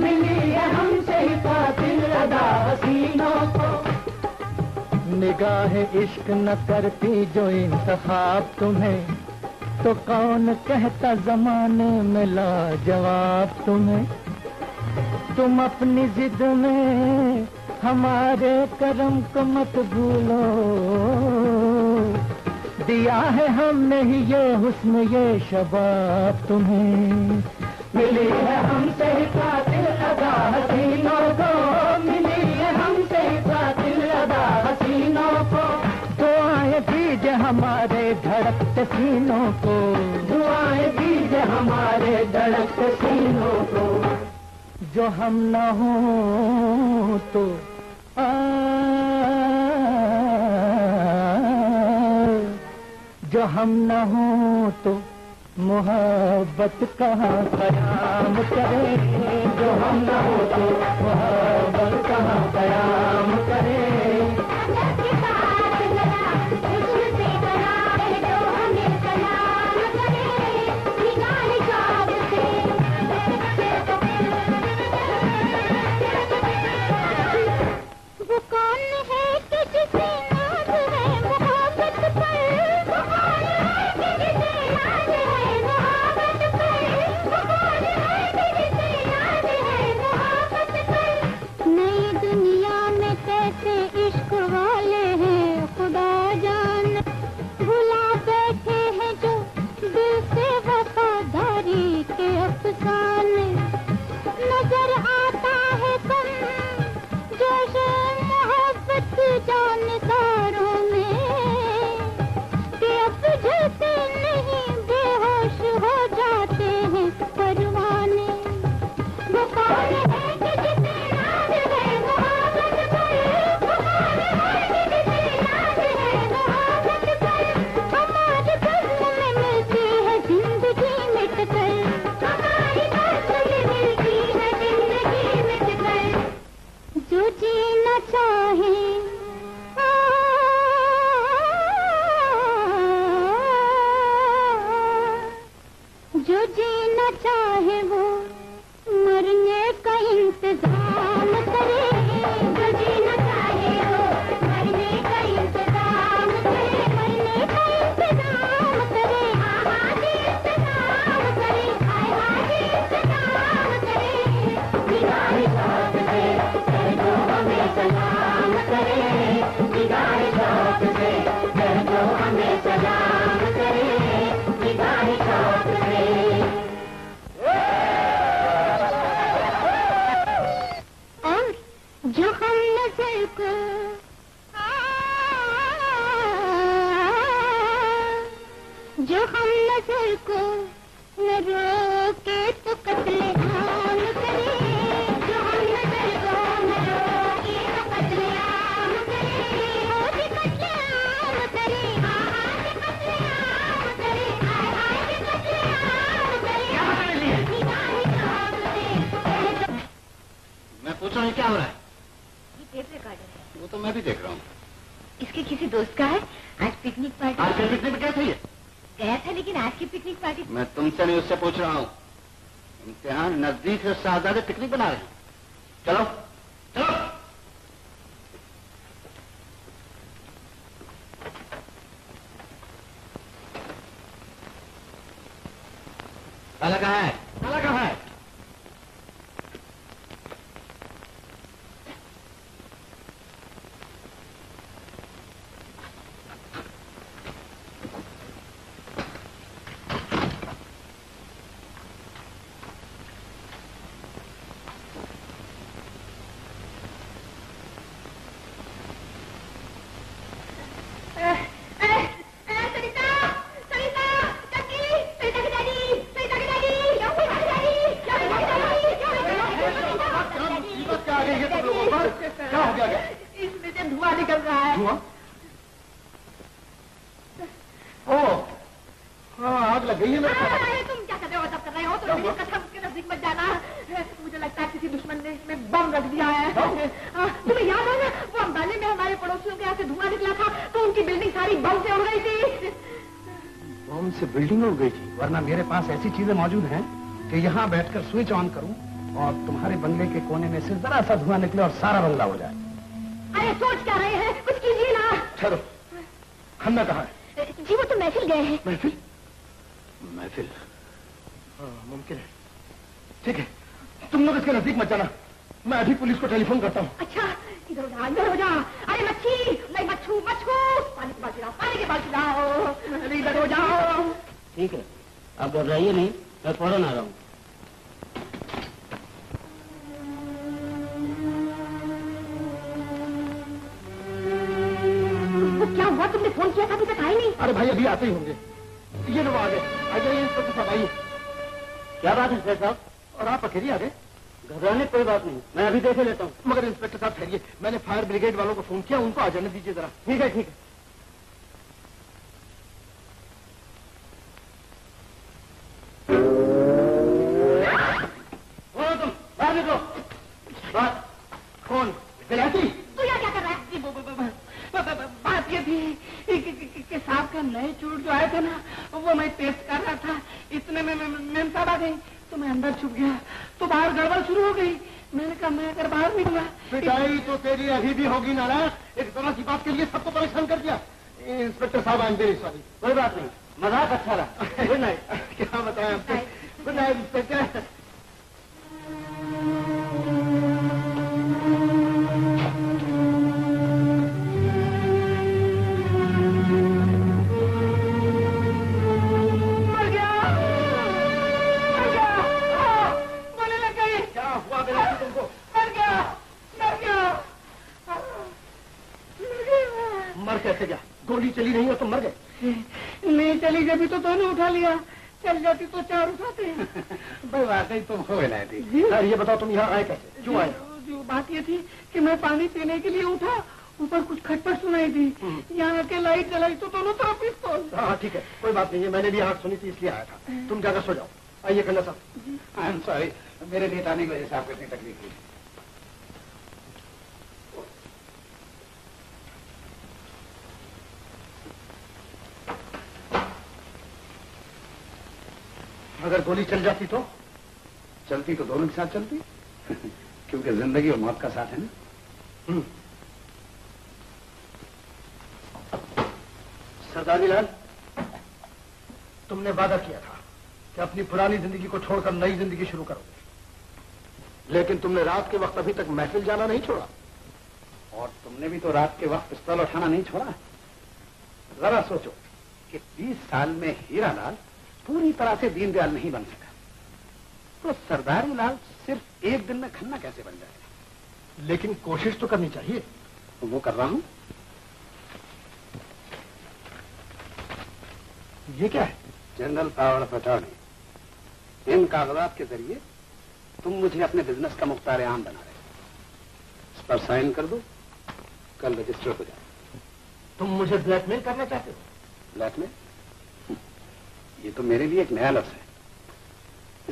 मिली है हमसे ही कातिल अदा हसीनों को निगाह इश्क न करती जो इंतखाब तुम्हें तो कौन कहता जमाने में ला जवाब तुम्हें तुम अपनी जिद में हमारे करम को मत भूलो दिया है हमने ही ये हुस्न ये शबाब तुम्हें मिली है हमसे ही कातिल अदा हसीनों को मिली है हमसे ही कातिल अदा हसीनों को दुआएं दीजिए हमारे धड़कते सीनों को दुआएं दीजिए हमारे धड़कते सीनों को जो हम ना हो तो जो हम न हों तो मोहब्बत कहाँ कयाम करे जो हम न हों तो मोहब्बत कहाँ कयाम करे साहबजादे पिकनिक बना रहे हैं। चलो चलो साला कहाँ है? साला कहाँ है? क्या हो गया? इसमें से धुआं निकल रहा है। धुआं? ओह, हाँ, आग लग गई है मेरे को। तुम क्या कर रहे हो? सब कर रहे हो तो मेरी कसम के नजदीक मत जाना। मुझे लगता है किसी दुश्मन ने इसमें बम रख दिया है। तुम्हें याद है ना वो अंबाले में हमारे पड़ोसियों के यहाँ से धुआं निकला था तो उनकी बिल्डिंग सारी बम से उड़ गई थी। बम से बिल्डिंग उड़ गई थी? वरना मेरे पास ऐसी चीजें मौजूद हैं कि यहाँ बैठकर स्विच ऑन करूँ और तुम्हारे बंगले के कोने में से जरा सा धुआं निकले और सारा बंगला हो जाए। अरे सोच क्या रहे हैं, कुछ कीजिए ना। चलो, खन्ना कहाँ है? जी वो तो महफिल गए हैं। महफिल? महफिल? हाँ मुमकिन है। ठीक है, तुम लोग इसके नजदीक मत जाना, मैं अभी पुलिस को टेलीफोन करता हूँ। अच्छा, इधर उठा, इधर हो जा। अरे मच्छी नहीं, मच्छू मच्छू, पानी के पास जाओ, पानी के पास जाओ, इधर हो जाओ। ठीक है, आप घबराइए नहीं, मैं फौरन आ रहा हूँ। क्या हुआ, तुमने फोन किया था, अभी तक आए नहीं? अरे भाई अभी आते ही होंगे, ये लोग आ गए। आ जाइए साहब, आइए। क्या बात है सर साहब, और आप अकेले आ गए? घबराने कोई बात नहीं, मैं अभी देख लेता हूँ। मगर इंस्पेक्टर साहब ठहरिए, मैंने फायर ब्रिगेड वालों को फोन किया, उनको आ जाने दीजिए जरा। ठीक है ठीक है। तुम बाहर निकलो। बात कौन? विलायती। तू यहाँ क्या कर रहा है? बात ये थी कि साहब का नए चूट जो आए थे ना वो मैं टेस्ट कर रहा था, इतने में मैम साहब आ गई तो मैं अंदर छुप गया तो बाहर गड़बड़ शुरू हो गई। मैंने कहा मैं अगर बाहर निकला। पिटाई तो तेरी अभी भी होगी नाराज, एक जरा सी बात के लिए सबको परेशान कर दिया। इंस्पेक्टर साहब आई एम वेरी सॉरी। कोई बात नहीं, मजाक अच्छा रहा। Good night. क्या बताया आपको, गुड नाइट इंस्पेक्टर। कैसे गया? गोली चली नहीं हो तो मर गए? नहीं चली, जब तो दोनों उठा लिया, चल जाती तो चार उठाते हैं। भाई वाकई तुम हो विलायती। सर ये बताओ तुम यहाँ आए कैसे, क्यों आए? बात ये थी कि मैं पानी पीने के लिए उठा, ऊपर कुछ खटपट सुनाई दी, यहाँ आके लाइट जलाई तो दोनों तरफ पिस्तौल। हाँ ठीक है, कोई बात नहीं है, मैंने भी आग सुनी थी इसलिए आया था। तुम जाकर सो जाओ। आइए खन्ना साहब। आई एम सॉरी, मेरे लेट आने की वजह से आपको इतनी तकलीफ हुई। अगर गोली चल जाती तो? चलती तो दोनों के साथ चलती, क्योंकि जिंदगी और मौत का साथ है ना। सरदारी लाल, तुमने वादा किया था कि अपनी पुरानी जिंदगी को छोड़कर नई जिंदगी शुरू करोगे, लेकिन तुमने रात के वक्त अभी तक महफिल जाना नहीं छोड़ा, और तुमने भी तो रात के वक्त पिस्तौल उठाना नहीं छोड़ा। जरा सोचो कि 20 साल में हीरालाल पूरी तरह से दीनदयाल नहीं बन सका, तो सरदारी लाल सिर्फ एक दिन में खन्ना कैसे बन जाएगा? लेकिन कोशिश तो करनी चाहिए। वो कर रहा हूं। ये क्या है? General power of attorney. इन कागजात के जरिए तुम मुझे अपने बिजनेस का मुख्तार आम बना रहे हो। इस पर साइन कर दो, कल रजिस्टर हो जाए। तुम मुझे ब्लैकमेल करना चाहते हो? ब्लैकमेल? ये तो मेरे लिए एक नया लफ्ज है,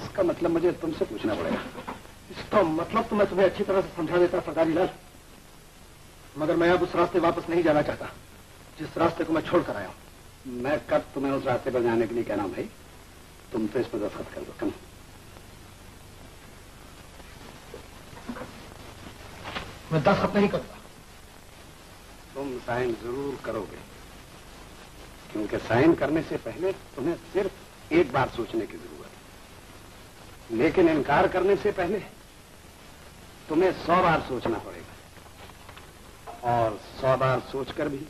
इसका मतलब मुझे तुमसे पूछना पड़ेगा। इसका मतलब तो मैं तुम्हें अच्छी तरह से समझा देता सरदारी लाल, मगर मैं अब उस रास्ते वापस नहीं जाना चाहता जिस रास्ते को मैं छोड़कर आया हूं। मैं कब तुम्हें उस रास्ते पर जाने के लिए कह रहा हूं भाई, तुम तो इस पर दस्तखत कर दो। कम मैं दस्तखत नहीं करता। तुम साइन जरूर करोगे, क्योंकि साइन करने से पहले तुम्हें सिर्फ एक बार सोचने की जरूरत है, लेकिन इनकार करने से पहले तुम्हें 100 बार सोचना पड़ेगा, और 100 बार सोचकर भी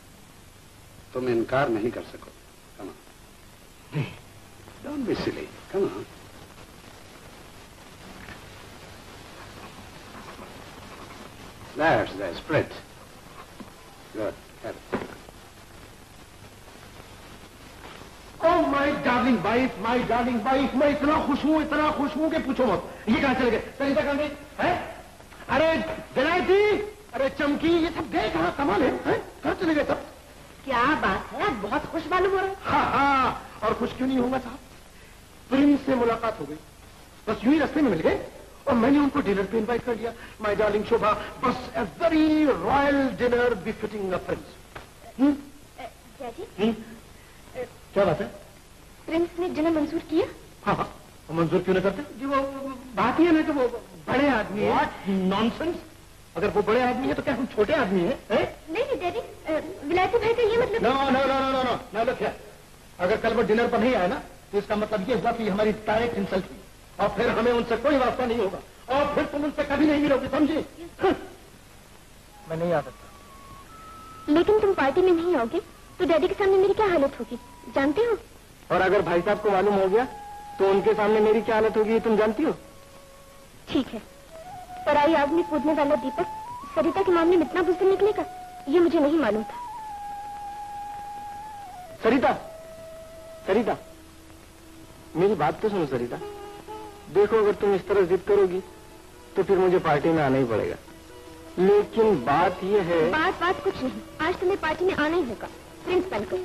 तुम इनकार नहीं कर सकोगे। Come on, don't be silly, come on. That's the spirit. Good. Oh my darling wife, my darling wife, मैं इतना खुश हूँ कि पूछो मत। ये कहाँ चले गए? सरिता कहाँ गई? अरे विलायती, अरे चमकी, ये सब गए कहाँ? कमाल है, कहाँ चले गए सब? क्या बात है, आप बहुत खुश मालूम हो रहे हैं। हाँ हाँ, और खुश क्यों नहीं होगा साहब, प्रिंस से मुलाकात हो गई, बस यूं ही रास्ते में मिल गए और मैंने उनको डिनर पे इनवाइट कर लिया। माय डार्लिंग शोभा, बस a very royal dinner befitting a prince. क्या बात है, प्रिंस ने डिनर मंजूर किया? हाँ हाँ, मंजूर क्यों नहीं करते जी, वो बात ही है ना कि वो बड़े आदमी है। व्हाट नॉनसेंस, अगर वो बड़े आदमी है तो क्या हम छोटे आदमी है? नहीं नहीं डैडी, विलायती भाई का ये मतलब no no no no no no no क्या, अगर कल वो डिनर पर नहीं आया ना तो इसका मतलब ये हुआ कि हमारी डायरेक्ट इंसल्ट हुई और फिर हमें उनसे कोई वास्ता नहीं होगा और फिर तुम उनसे कभी नहीं मिलोगे, समझे? मैं नहीं आ सकता। लेकिन तुम पार्टी में नहीं आओगे तो डैडी के सामने मेरी क्या हालत होगी जानते हो? और अगर भाई साहब को मालूम हो गया तो उनके सामने मेरी क्या हालत होगी तुम जानती हो? ठीक है, पराई आग में कूदने वाला दीपक सरिता के मामले में इतना बुज़दिल निकलेगा ये मुझे नहीं मालूम था। सरिता, सरिता मेरी बात तो सुनो सरिता, देखो अगर तुम इस तरह जिद करोगी तो फिर मुझे पार्टी में आना ही पड़ेगा। लेकिन बात ये है, बात बात कुछ नहीं, आज तुम्हें पार्टी में आना ही होगा। प्रिंसिपल को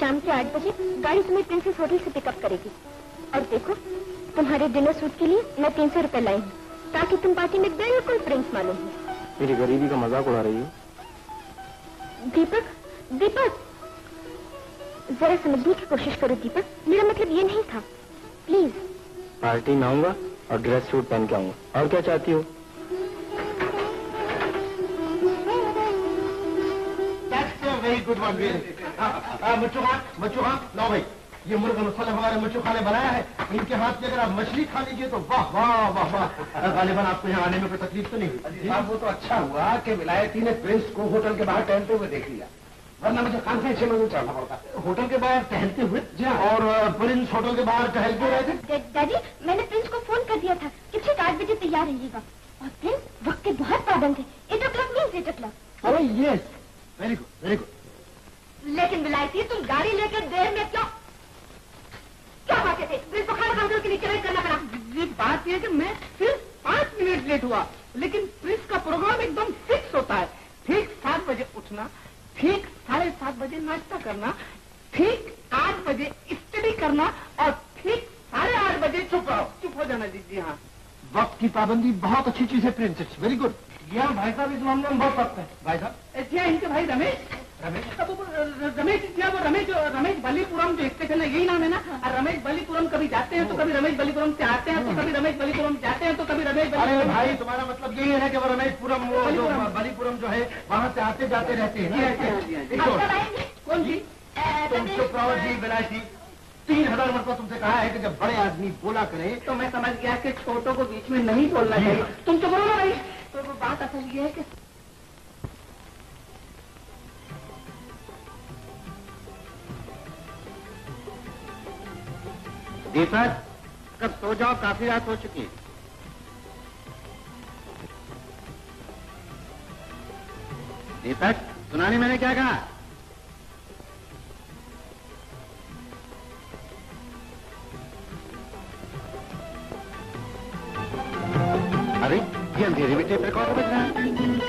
शाम के 8 बजे गाड़ी तुम्हें प्रिंसेस होटल से पिकअप करेगी और देखो तुम्हारे डिनर सूट के लिए मैं 300 रुपए लाई हूँ ताकि तुम पार्टी में बिल्कुल प्रिंस मालूम हो। मेरी गरीबी का मजाक उड़ा रही हो। दीपक, दीपक जरा समझने की कोशिश करो दीपक, मेरा मतलब ये नहीं था, प्लीज। पार्टी में आऊंगा और ड्रेस सूट पहन के आऊंगा, और क्या चाहती हो? Very good one. मचुहा लो भाई, ये मुर्गा मसाला हमारे मचुखा ने बनाया है, इनके हाथ में अगर आप मछली खा लीजिए तो वाह वाह वाह वाह। गालिबन आपको यहाँ आने में कोई तकलीफ तो नहीं हुई? वो तो अच्छा हुआ कि विलायती ने प्रिंस को होटल के बाहर टहलते हुए देख लिया, वरना मुझे कानून से मजबूर चलना पड़ता। होटल के बाहर टहलते हुए? जी, और प्रिंस होटल के बाहर टहलते रहे थे। डैडी मैंने प्रिंस को फोन कर दिया था कि ठीक 8 बजे तैयार रहिएगा और प्रिंस वक्त के बहुत पाबंद है, 8 o'clock मीन्स 8 o'clock। अरे yes, very good very good. लेकिन विलायती तुम गाड़ी लेकर देर में क्यों क्या बातें थे? प्रिंस को खाना खाने के लिए चले करना पड़ा। बात यह है कि मैं सिर्फ 5 मिनट लेट हुआ, लेकिन प्रिंस का प्रोग्राम एकदम फिक्स होता है, ठीक 7 बजे उठना, ठीक 7:30 बजे नाश्ता करना, ठीक 8 बजे स्टडी करना और ठीक 8:30 बजे चुप हो जाना। दीजिए हाँ, वक्त की पाबंदी बहुत अच्छी चीज है प्रिंसेस, वेरी गुड। यह भाई साहब इस मामले में बहुत सख्त है। भाई साहब क्या इनके भाई रमेश क्या वो रमेश बलीपुरम जो स्टेशन है ना, यही नाम है ना? रमेश बलीपुरम कभी जाते हैं तो कभी रमेश बलीपुरम से आते हैं तो कभी रमेश बलीपुरम जाते हैं तो कभी रमेश बलीपुरम। भाई तुम्हारा मतलब यही है ना कि वो रमेशपुरम बलीपुरम जो है वहाँ से आते जाते रहते हैं? कौन जी? तुम चुप रहो जी विलायती, 3000 मरतबा तुमसे कहा है कि जब बड़े आदमी बोला करे तो मैं समझ गया कि छोटों को बीच में नहीं बोलना चाहिए। तुम चुप रहो ना भाई। तो वो बात असल ये है कि दीपक कब सो जाओ, काफी रात हो चुकी है। दीपक सुना नहीं मैंने क्या कहा? अरे ये अंधेरे में टेप रिकॉर्डर बज रहा है।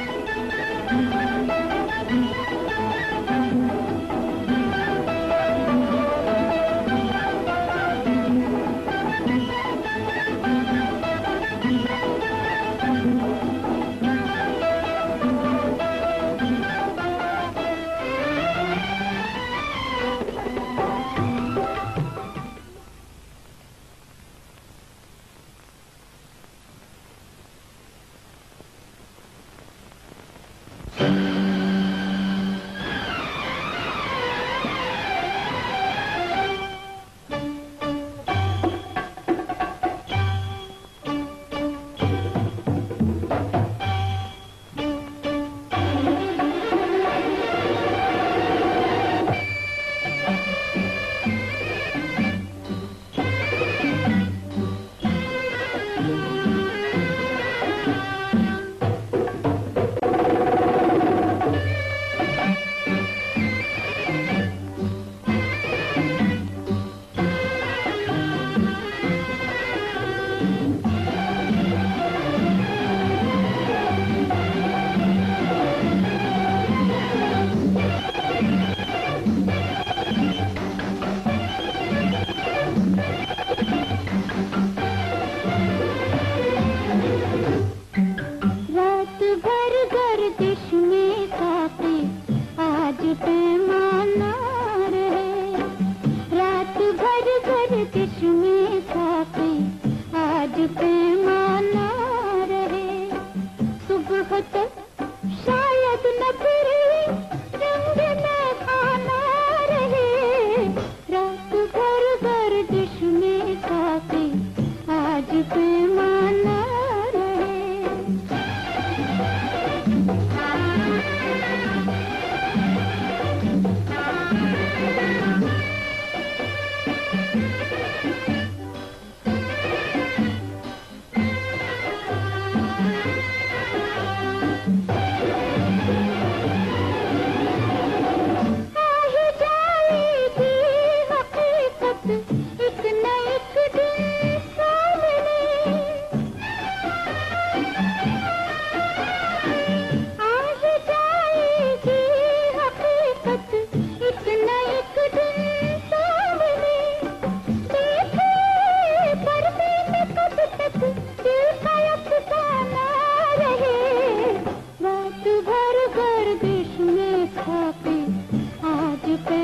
तो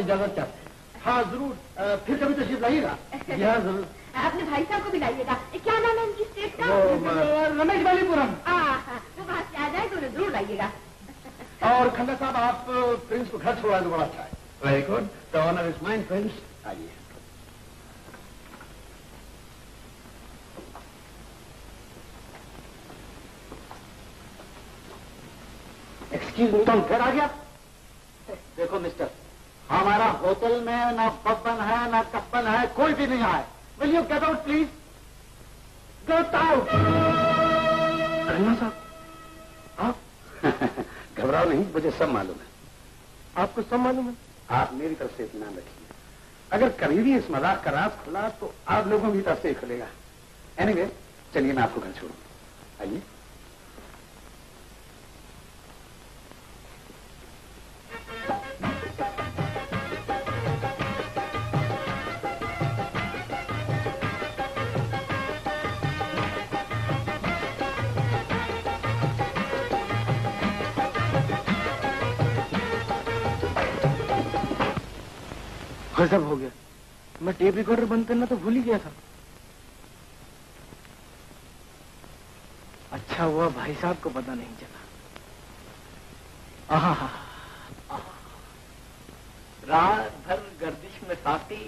इजाजत चाहते हैं। हाँ जरूर, फिर कभी तशरीफ लाइएगा। यहाँ जरूर। आपने भाई साहब को भी लाइएगा। क्या नाम है उनकी स्टेट का? रमेश बालीपुरम। तो वहाँ से आ जाए तो उन्हें जरूर लाइएगा। और खन्ना साहब, आप प्रिंस को घर छोड़ा तो बड़ा अच्छा है। Very good, the honour is mine prince. आइए। एक्सक्यूज मी, तुम घर आ गया? देखो मिस्टर, हमारा होटल में ना पब्बन है ना कप्पन है, कोई भी नहीं आए। Will you get out please, get out. Khanna साहब आप घबराओ नहीं, मुझे सब मालूम है। आपको सब मालूम है? आप मेरी तरफ से इतना रखिए, अगर कभी भी इस मजाक का राज खुला तो आप लोगों की तरफ से ही खुलेगा। एनीवे, चलिए मैं आपको घर छोड़ू। आइए। गजब हो गया, मैं टेप रिकॉर्डर बंद करना तो भूल ही गया था। अच्छा हुआ भाई साहब को पता नहीं चला। रात भर गर्दिश में साथी,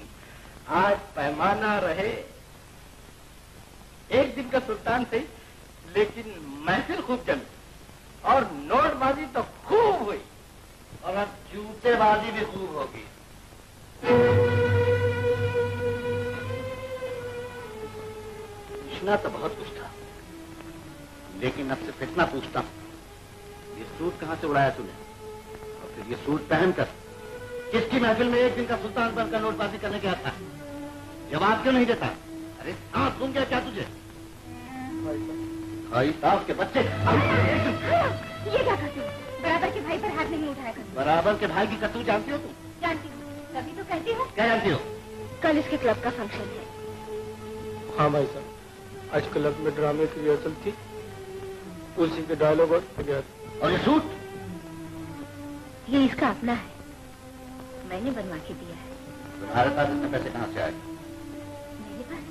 आज पैमाना रहे। एक दिन का सुल्तान सही, लेकिन महफिल खूब जमी और नोटबाजी तो खूब हुई, और अब जूतेबाजी भी खूब होगी। पूछना तो बहुत कुछ था, लेकिन अब से फिटना पूछता हूं, ये सूट कहां से उड़ाया तूने? और फिर ये सूट पहनकर किसकी महफिल में एक दिन का सुल्तान बनकर नोटबाजी करने के आता है? जवाब क्यों नहीं देता? अरे सांस सूंघ गया क्या तुझे? भाई साहब के बच्चे, ये क्या करते हो? बराबर के भाई पर हाथ नहीं उठाया कर। बराबर के भाई की कतू जानती हो तुम? जानती हूँ, तभी तो कहती हूँ। क्या जानती हो? कल इसके क्लब का फंक्शन है। हाँ भाई साहब, आज क्लब में ड्रामे की रिहर्सल थी, उसी के डायलॉग और ये सूट? ये इसका अपना है, मैंने बनवा के दिया है। तुम्हारे पास इतने पैसे कहाँ से आए? मेरे पास।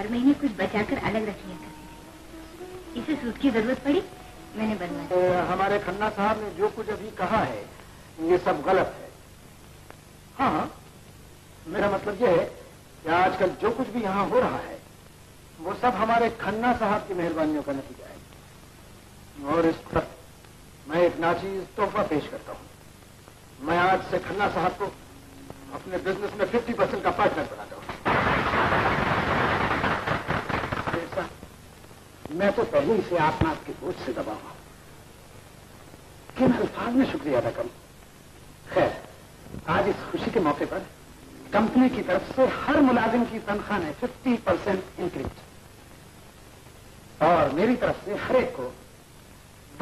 हर महीने कुछ बचाकर अलग रख लिया करते थे। इसे सूद की जरूरत पड़ी, मैंने बनवाया। हमारे खन्ना साहब ने जो कुछ अभी कहा है ये सब गलत है। हाँ, मेरा मतलब यह है कि आजकल जो कुछ भी यहाँ हो रहा है वो सब हमारे खन्ना साहब की मेहरबानियों का नतीजा है। और इस पर मैं एक नाचीज तोहफा पेश करता हूँ। मैं आज से खन्ना साहब को अपने बिजनेस में 50% का पार्टनर बनाता हूँ। मैं तो पहले ही से आपनाथ के बोझ से दबा हुआ हूं। किन अल्फाज में शुक्रिया अदा करूं। खैर, आज इस खुशी के मौके पर कंपनी की तरफ से हर मुलाजिम की तनख्वाह में 50% इंक्रीमेंट और मेरी तरफ से हर एक को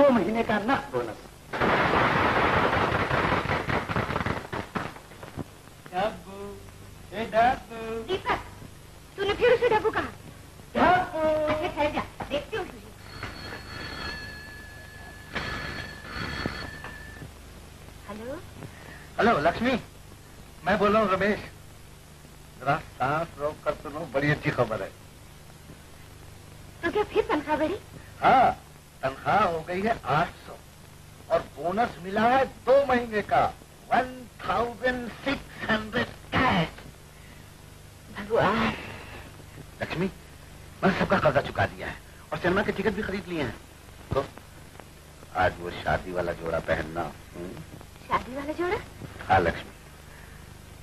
2 महीने का नकद बोनस। दीपक, तूने फिर उसे डब्बू कहा? डब्बू ठहर जा, देखती हूँ तुझे। हेलो हेलो लक्ष्मी, मैं बोल रहा हूँ रमेश। जरा सांस रोक कर सुनो, बड़ी अच्छी खबर है। तो क्या फिर तनख्वाह बढ़ी? हाँ, तनख्वाह हो गई है 800 और बोनस मिला है 2 महीने का 1600 कैश। भगवान! लक्ष्मी, मैंने सबका कर्जा चुका दिया है और सिनेमा के टिकट भी खरीद लिए हैं। तो आज वो शादी वाला जोड़ा पहनना। शादी वाला जोड़ा? हाँ लक्ष्मी,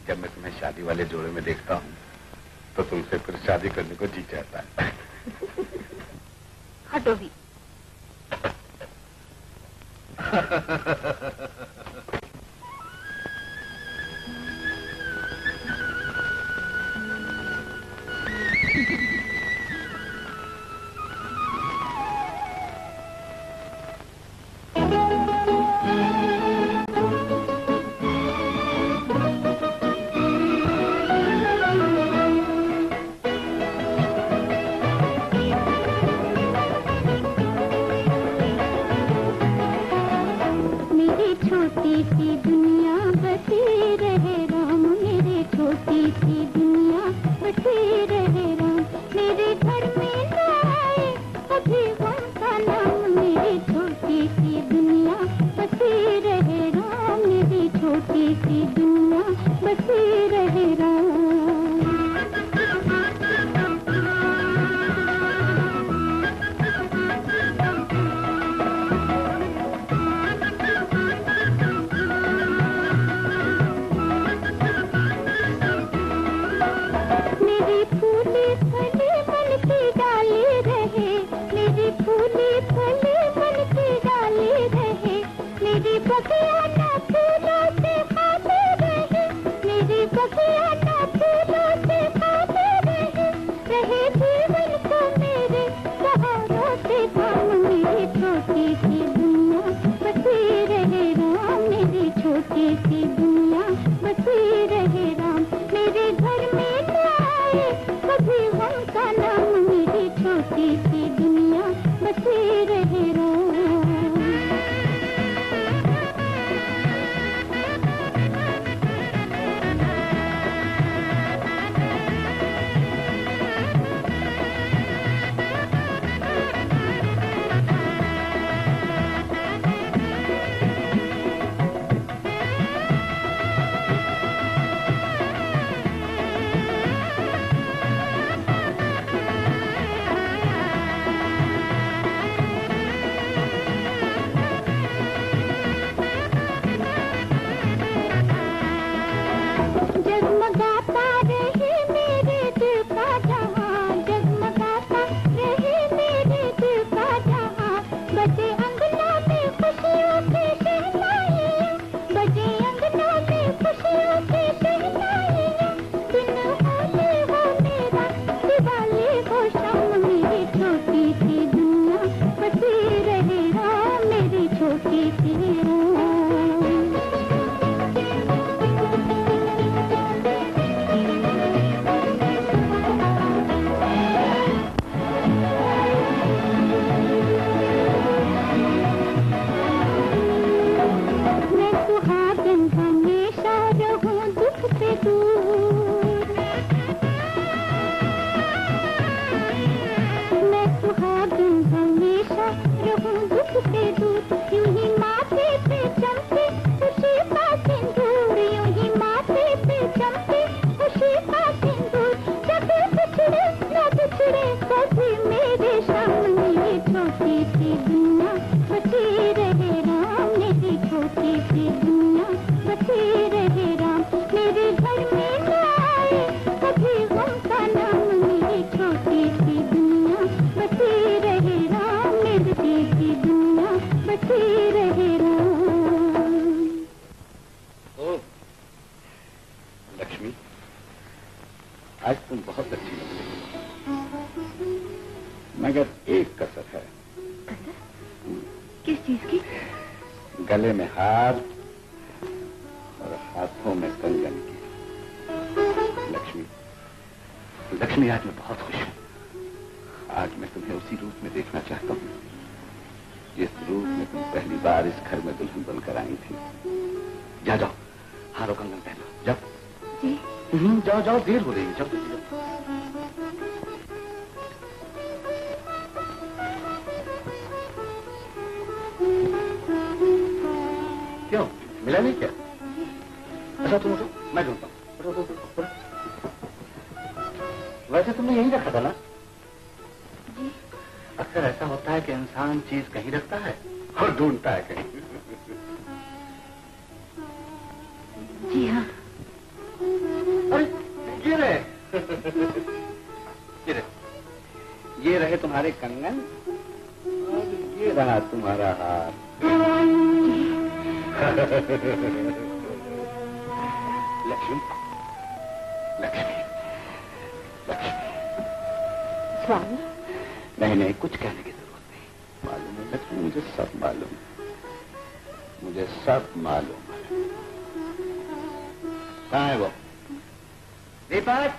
जब मैं तुम्हें शादी वाले जोड़े में देखता हूँ तो तुमसे फिर शादी करने को जी चाहता है। हटो भी। मगर एक कसर है। कसर? किस चीज की? गले में हार और हाथों में कंगन की। लक्ष्मी, लक्ष्मी आज मैं बहुत खुश हूँ। आज मैं तुम्हें उसी रूप में देखना चाहता हूँ जिस रूप में तुम पहली बार इस घर में दुल्हन बनकर आई थी। जा जाओ, हारो कंगन पहनो, जाओ जाओ जाओ, देर हो रही है, जाओ। क्यों, मिला नहीं क्या? अच्छा तुम उठो, मैं ढूंढता हूँ। वैसे तुमने यही रखा था ना? अक्सर ऐसा होता है कि इंसान चीज कहीं रखता है और ढूंढता है कहीं। जी हाँ। अरे ये रहे, ये रहे, ये रहे तुम्हारे कंगन और ये रहा तुम्हारा हार। लक्ष्मी, लक्ष्मी, लक्ष्मी। स्वामी? नहीं नहीं, कुछ कहने की जरूरत नहीं। मालूम है लक्ष्मी, मुझे सब मालूम है, मुझे सब मालूम है। कहाँ है वो दीपक?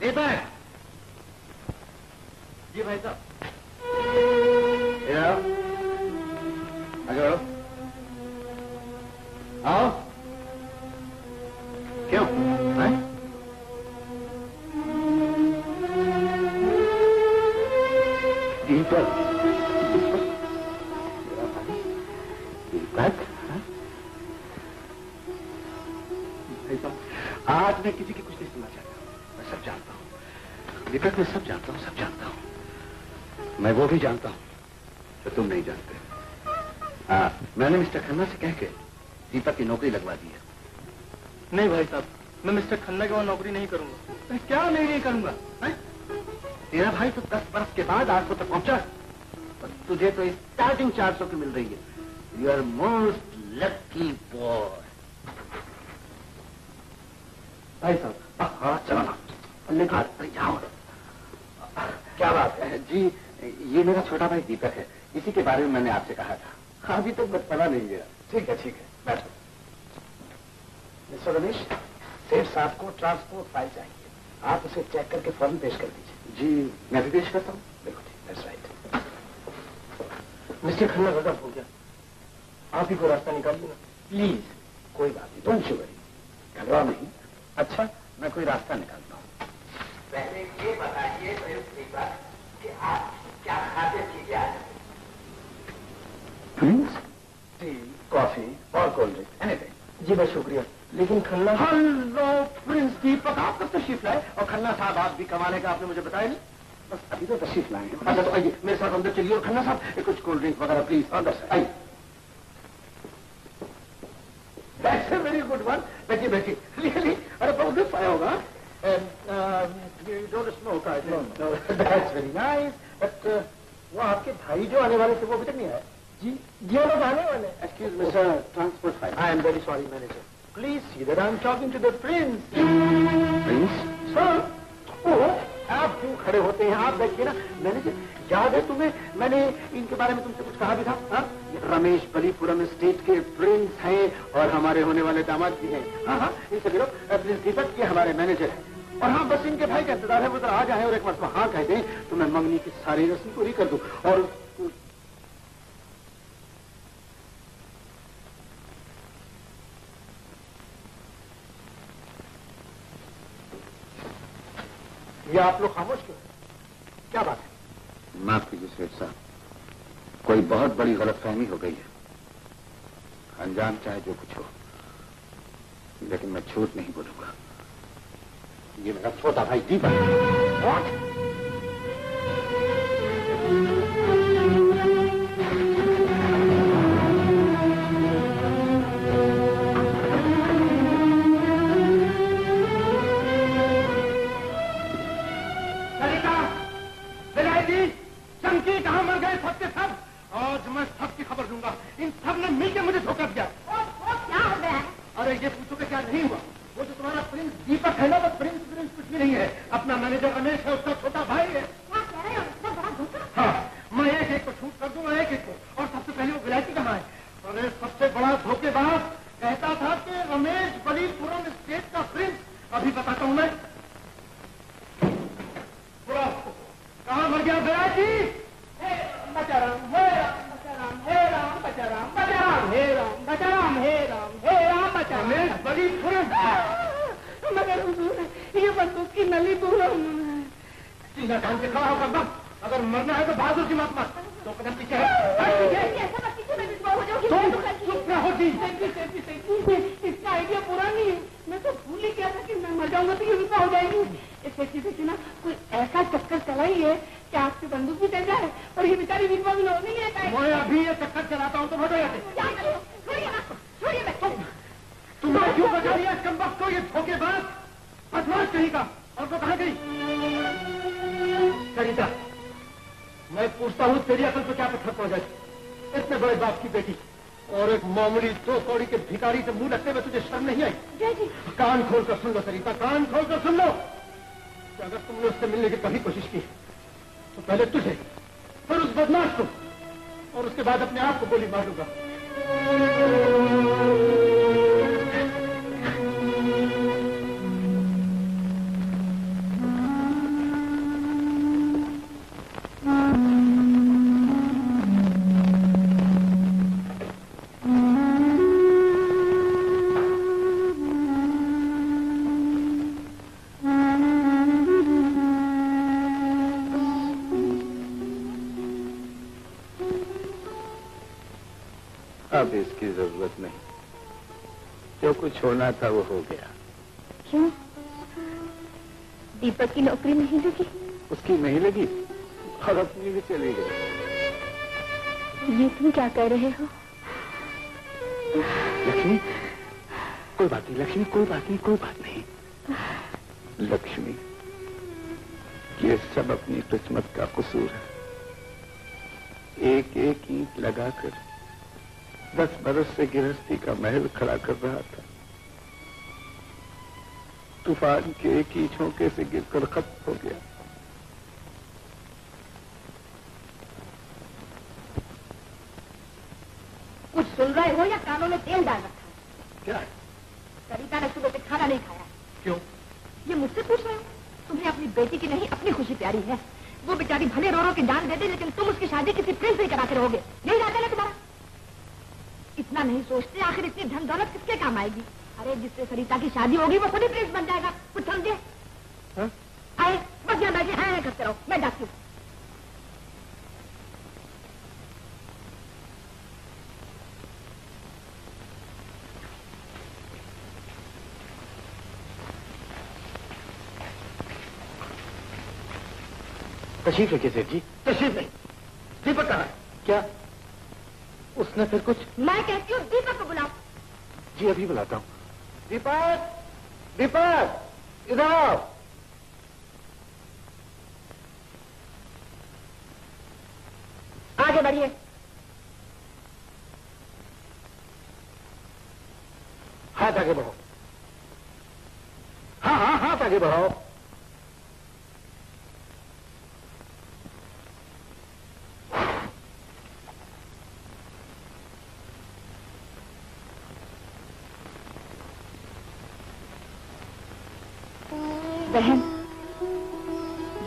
दीपक जी, भाई साहब आगे बढ़ो, आओ। क्यों आए? दीपक, दीपक, दीपक, आज मैं किसी की कुछ नहीं सुनना चाहता हूँ। मैं सब जानता हूँ दीपक, मैं सब जानता हूँ, सब जानता हूँ। मैं वो भी जानता हूँ जो तो तुम नहीं जानते। हाँ, मैंने मिस्टर खन्ना से कह के दीपक की नौकरी लगवा दी है। नहीं भाई साहब, मैं मिस्टर खन्ना के वहां नौकरी नहीं करूंगा। मैं क्या नहीं करूंगा? तेरा भाई तो 10 बरस के बाद 800 तक पहुंचा और तुझे तो स्टार्टिंग 400 की मिल रही है। You are most lucky boy. भाई साहब, हाँ चलो ना, जाओ। क्या बात है जी? ये मेरा छोटा भाई दीपक है, इसी के बारे में मैंने आपसे कहा था, अभी तक तो पता नहीं गया। ठीक है, ठीक है, बैठो। मिस्टर रमेश, सेठ साहब को ट्रांसपोर्ट फाइल चाहिए, आप उसे चेक करके फॉर्म पेश कर दीजिए। जी मैं भी पेश करता हूँ। बिल्कुल ठीक, दैट्स राइट। मिस्टर खन्ना गलत हो गया, आप ही को रास्ता निकाल देना प्लीज। कोई बात नहीं, डोंट यू वरी, घबराओ नहीं। अच्छा, मैं कोई रास्ता निकालता हूँ। पहले ये बताइए कि आप क्या खाते थी? प्लीज टी, कॉफी और कोल्ड ड्रिंक, एनीथिंग। जी बस शुक्रिया। लेकिन खन्ना, हेलो प्रिंस दीपक, आप तब तशरीफ लाए। और खन्ना साहब आप भी कमाल है कि आपने मुझे बताया नहीं। बस अभी तो तशरीफ लाए हैं। अच्छा तो आइए मेरे साथ अंदर चलिए, और खन्ना साहब कुछ कोल्ड ड्रिंक वगैरह प्लीज। अंदर से आइए। That's a very good one. बैठिए बैठिए, रियली। अरे बहुत गुस्सा आया होगा। That's very nice. बट वो आपके भाई जो आने वाले थे वो अभी तक नहीं आया। जी जी, वो लोग आने वाले। Excuse me sir, transport file. I am very sorry manager, please see that I'm talking to the prince. Prince? Sir? Oh, आप क्यों खड़े होते हैं? आप बैठिए ना। मैनेजर, याद है तुम्हें मैंने इनके बारे में तुमसे कुछ कहा भी था? हाँ? रमेश बलीपुरम स्टेट के प्रिंस हैं और हमारे होने वाले दामाद भी हैं। हाँ, इनसे मिलो। प्रिंस दीपक के हमारे मैनेजर हैं। और हाँ, बस इनके भाई का इंतजार है, वो उधर आ जाए और एक बार हाँ कह दें तो मैं मंगनी की सारी रस्म पूरी कर दूं। और ये आप लोग खामोश क्यों? क्या बात है? माफ कीजिए सेठ साहब, कोई बहुत बड़ी गलतफहमी हो गई है। अंजाम चाहे जो कुछ हो, लेकिन मैं झूठ नहीं बोलूंगा। ये मेरा छोटा भाई दीपक। कहाँ मर गए सबके सब? आज मैं सबकी खबर दूंगा। इन सब ने मिलकर मुझे धोखा दिया। वो क्या हो गया? अरे ये पूछो कि क्या नहीं हुआ। वो जो तुम्हारा प्रिंस दीपक है ना, वो प्रिंस कुछ भी नहीं है, अपना मैनेजर रमेश है, उसका छोटा भाई है। क्या कह रहे हो? गया विलायती। बचा राम हे राम, बचा राम हे राम, बचा राम, बचा राम हे राम, बचा राम हे राम, हे राम बचा। रमेश बड़ी खुश है, मगर ये बंदूक की नली दूर सीधा काम से खड़ा होकर बस। अगर मरना है तो बहादुर की मत मत, दो कदम पीछे हो। इसका आइडिया पूरा नहीं है, मैं तो भूल ही गया था कि मैं मर जाऊंगा तो ये विपा हो जाएगी। इस व्यक्ति से ना कोई ऐसा चक्कर चलाइए कि आपकी बंदूक भी चल जाए और ये बेचारी विपा भी नहीं है। अभी ये चक्कर चलाता हूँ तो हटो जाते। तुम्हें क्यों बचा लिया कम वक्त को, ये धोखेबाज बदमाश कहीं का। और तो कहाँ गई सरिता, मैं पूछता हूँ तेरी अकल को क्या पत्थर पहुँचा जाए। इतने बड़े बाप की बेटी और एक मामूली 2 कौड़ी के भिखारी से मुंह लगते में तुझे शर्म नहीं आई। कान खोल कर सुन लो सरिता, कान खोल कर सुन लो। तो अगर तुमने उससे मिलने की कभी कोशिश की तो पहले तुझे, फिर उस बदमाश को, और उसके बाद अपने आप को गोली मारूंगा। जरूरत नहीं, जो कुछ होना था वो हो गया। क्यों दीपक की नौकरी नहीं लगी? उसकी नहीं लगी और अपनी भी चली गई। ये तुम क्या कह रहे हो? लक्ष्मी कोई बात नहीं, लक्ष्मी कोई बात नहीं, कोई बात नहीं। लक्ष्मी ये सब अपनी किस्मत का कसूर है। एक एक ईंट लगाकर 10 बरस से गृहस्थी का महल खड़ा कर रहा था। तूफान के एक ही झोंके से गिरकर खत्म हो गया। कुछ सुन रहे हो या कानों में तेल डाल रखा है? क्या सरिता ने सुबह से खाना नहीं खाया। क्यों ये मुझसे पूछ रहे हो? तुम्हें अपनी बेटी की नहीं अपनी खुशी प्यारी है। वो बेचारी भले रो के जान दे दे, लेकिन तुम उसकी शादी किसी प्रिंस से करा के रहोगे। यही जाता है तुम्हारा, इतना नहीं सोचते आखिर इतनी धन दौलत किसके काम आएगी। अरे जिससे सरिता की शादी होगी वो खुद ही प्रिंस बन जाएगा, कुछ समझे? आए बस यहाँ बैठे आए करते रहो, मैं जाती हूँ। तशरीफ रखिए सेठ जी। तशरीफ नहीं, दीपक कहाँ है? क्या उसने फिर कुछ? मैं कहती हूँ दीपक को बुलाओ। जी अभी बुलाता हूँ। दीपक, दीपक इधर आओ। आगे बढ़िए। हाथ आगे बढ़ाओ। हाँ हाँ हाथ आगे बढ़ाओ। बहन,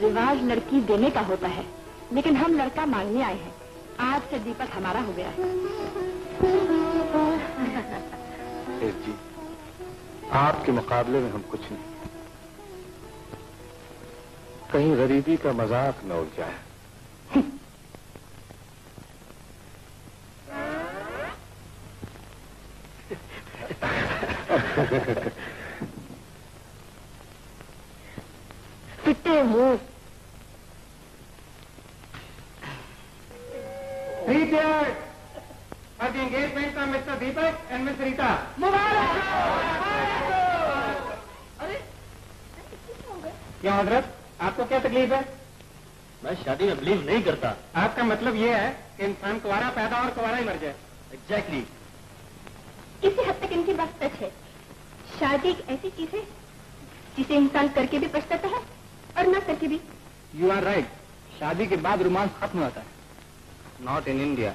रिवाज लड़की देने का होता है, लेकिन हम लड़का मांगने आए हैं। आज से दीपक हमारा हो गया है। सेठ जी, आपके मुकाबले में हम कुछ नहीं। कहीं गरीबी का मजाक न उड़ जाए। नहीं करता। आपका मतलब यह है कि इंसान कुवारा पैदा और कुवारा ही मर जाए? एग्जैक्टली। किसी हद तक इनकी बात सच है। शादी एक ऐसी चीज है जिसे इंसान करके भी पछताता है और ना करके भी। You are right. शादी के बाद रोमांस खत्म होता है। नॉट इन इंडिया,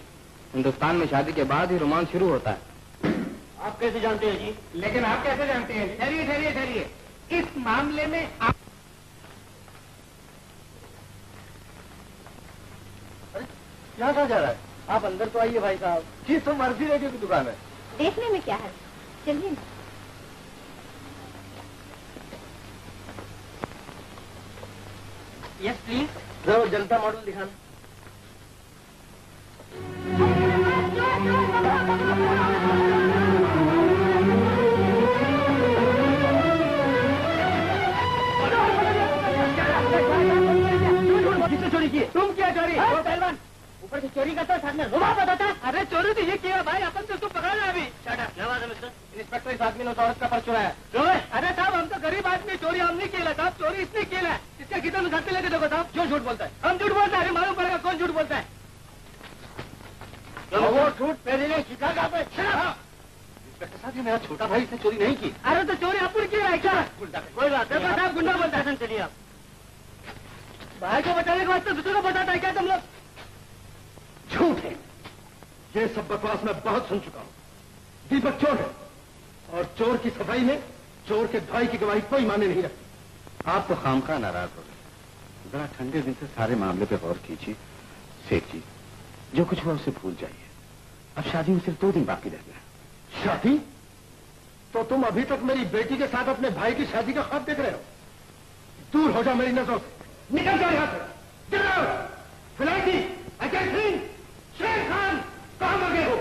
हिंदुस्तान में शादी के बाद ही रोमांस शुरू होता है। आप कैसे जानते हैं जी? लेकिन आप कैसे जानते हैं? ठहरिए ठहरिए ठहरिए, इस मामले में आप यहाँ कहाँ जा रहा है? आप अंदर तो आइए भाई साहब, चीज तो मर्जी रेडियो की दुकान है, देखने में क्या है, चलिए। यस प्लीज, जरूर जनता मॉडल दिखाना। किसने चोरी की? तुम क्या चोरी? वो पहलवान ऊपर से चोरी करता है, सामने रुबा बताता है। अरे चोरी तो ये किया भाई, अपन तो उसको पकड़ना अभी। इंस्पेक्टर इस आदमी ने औरत का पर्स चुराया। अरे साहब हम तो गरीब आदमी, चोरी हम नहीं किया साहब, चोरी इसने किया। इसका कितना घर पे लेके देखो साहब, जो झूठ बोलता है। हम झूठ बोलते हैं, अरे मालूम पड़ेगा कौन झूठ बोलता है। वो झूठ पहले सीखा था। इंस्पेक्टर साहब ये मेरा छोटा भाई, इसने चोरी नहीं की। अरे तो चोरी अपन किया है क्या? कोई बात नहीं साहब, गुंडा बोलता है। चलिए आप भाई को बताने के वास्ते दूसरे को बताता है क्या तुम लोग? झूठ है ये सब बकवास, मैं बहुत सुन चुका हूं। दीपक चोर है और चोर की सफाई में चोर के भाई की गवाही कोई माने नहीं रखती। आप तो खामखा नाराज हो गए, जरा ठंडे दिन से सारे मामले पे गौर कीजिए। सेठ जी जो कुछ हुआ उसे भूल जाइए, अब शादी में सिर्फ 2 दिन बाकी रह गया। शादी? तो तुम अभी तक मेरी बेटी के साथ अपने भाई की शादी का ख्वाब देख रहे हो? दूर हो जाओ मेरी नजरों से, निकल जाओ यहां से। विलायती, अजय सिंह, शेर खान, काम आगे हो,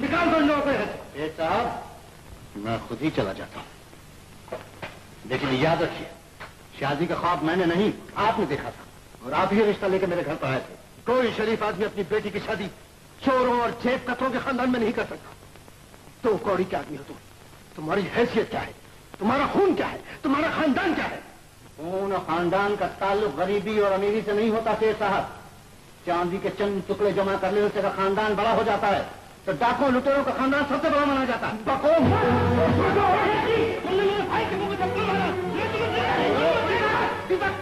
निकाल दो इन लोगों को। साहब मैं खुद ही चला जाता हूं, लेकिन याद रखिए शादी का ख्वाब मैंने नहीं आपने देखा था, और आप ही रिश्ता लेकर मेरे घर पर आए थे। कोई शरीफ आदमी अपनी बेटी की शादी चोरों और जेब कतरों के खानदान में नहीं कर सकता। 2 कौड़ी के आदमी हो तुम, तुम्हारी हैसियत क्या है, तुम्हारा खून क्या है, तुम्हारा खानदान क्या है? खून और खानदान का ताल्लुक गरीबी और अमीरी से नहीं होता शेर साहब। चांदी के चंद टुकड़े जमा कर ले उससे खानदान बड़ा हो जाता है, तो डाकों लुटेरों का खानदान सबसे बड़ा माना जाता है। दीपक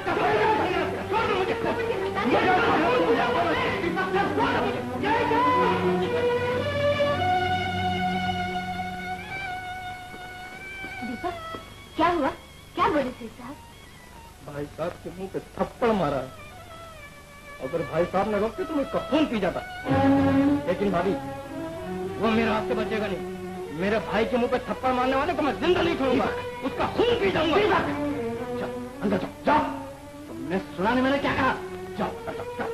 क्या हुआ, क्या बोले श्री साहब? भाई साहब के मुंह पे थप्पड़ मारा, अगर भाई साहब ने रोकते तो मैं कफून पी जाता, लेकिन भाभी वो मेरे हाथ से बचेगा नहीं। मेरे भाई के मुंह पे थप्पड़ मारने वाले को मैं जिंदा नहीं छोड़ूंगा, उसका खून पी जाऊंगा। जाओ अंदर जाओ, जाओ। तुमने सुना नहीं मैंने क्या कहा? जाओ अंदर जाओ।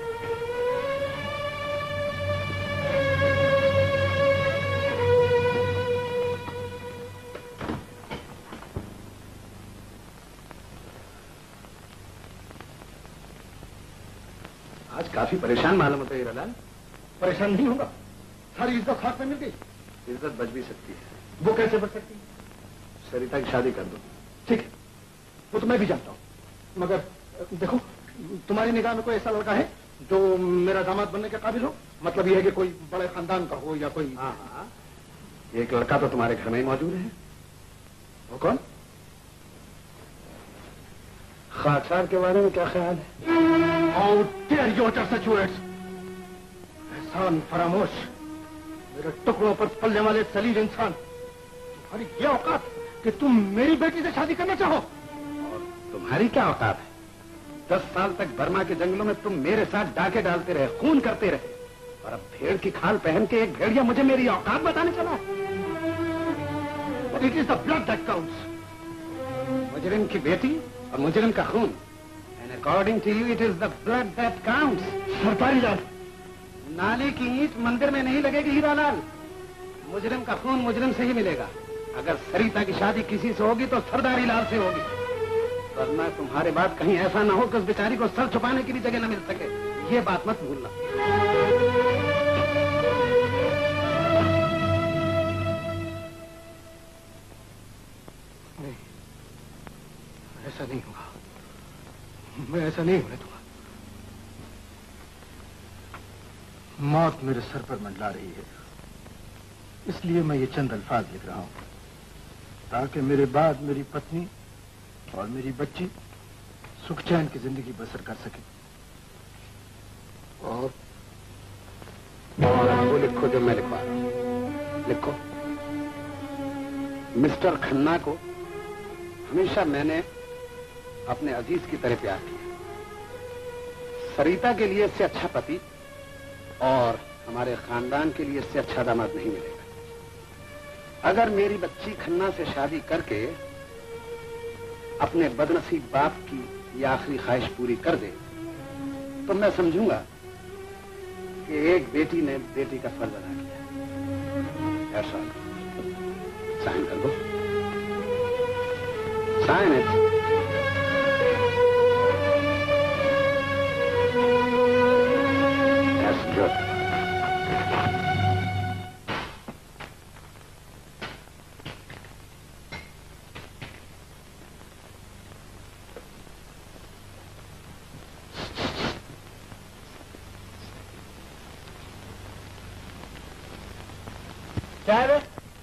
काफी परेशान मालूम होता है हीरालाल। परेशान नहीं होगा, सारी इज्जत हाथ में मिल गई। इज्जत बच भी सकती है। वो कैसे बच सकती है? सरिता की शादी कर दो। ठीक है वो तो मैं भी जानता हूँ, मगर देखो तुम्हारी निगाह में कोई ऐसा लड़का है जो मेरा दामाद बनने के काबिल हो? मतलब यह है कि कोई बड़े खानदान का हो या कोई। हाँ, एक लड़का तो तुम्हारे घर में ही मौजूद है। वो कौन? खाचार के बारे में क्या ख्याल है? एहसान फरामोश, मेरे टुकड़ों पर पलने वाले सलील इंसान, तुम्हारी क्या औकात कि तुम मेरी बेटी से शादी करना चाहो? और तुम्हारी क्या औकात है? 10 साल तक बर्मा के जंगलों में तुम मेरे साथ डाके डालते रहे, खून करते रहे, और अब भेड़ की खाल पहन के एक भेड़िया मुझे मेरी औकात बताने चला। It is the blood that counts. मुजरिम की बेटी और मुजरिम का खून। According to you, it is the blood that counts. सरकारी लाल, नाले की ईंट मंदिर में नहीं लगेगी हीरालाल। मुजरिम का खून मुजरिम से ही मिलेगा। अगर सरिता की शादी किसी से होगी तो सरदारी लाल से होगी, वरना तुम्हारे बाद कहीं ऐसा ना हो कि उस बेचारी को सर छुपाने की भी जगह न मिल सके। ये बात मत भूलना। नहीं, ऐसा नहीं होगा, मैं ऐसा नहीं होने दूंगा। मौत मेरे सर पर मंडरा रही है, इसलिए मैं ये चंद अल्फाज लिख रहा हूं, ताकि मेरे बाद मेरी पत्नी और मेरी बच्ची सुख चैन की जिंदगी बसर कर सके। और वो लिखो जो मैं लिखवा रहा हूं। लिखो, मिस्टर खन्ना को हमेशा मैंने अपने अजीज की तरह प्यार किया। सरिता के लिए इससे अच्छा पति और हमारे खानदान के लिए इससे अच्छा दामाद नहीं मिलेगा। अगर मेरी बच्ची खन्ना से शादी करके अपने बदनसीब बाप की ये आखिरी ख्वाहिश पूरी कर दे तो मैं समझूंगा कि एक बेटी ने बेटी का फर्ज अदा किया। ऐसा साइन कर दो, साइन इट। That's good.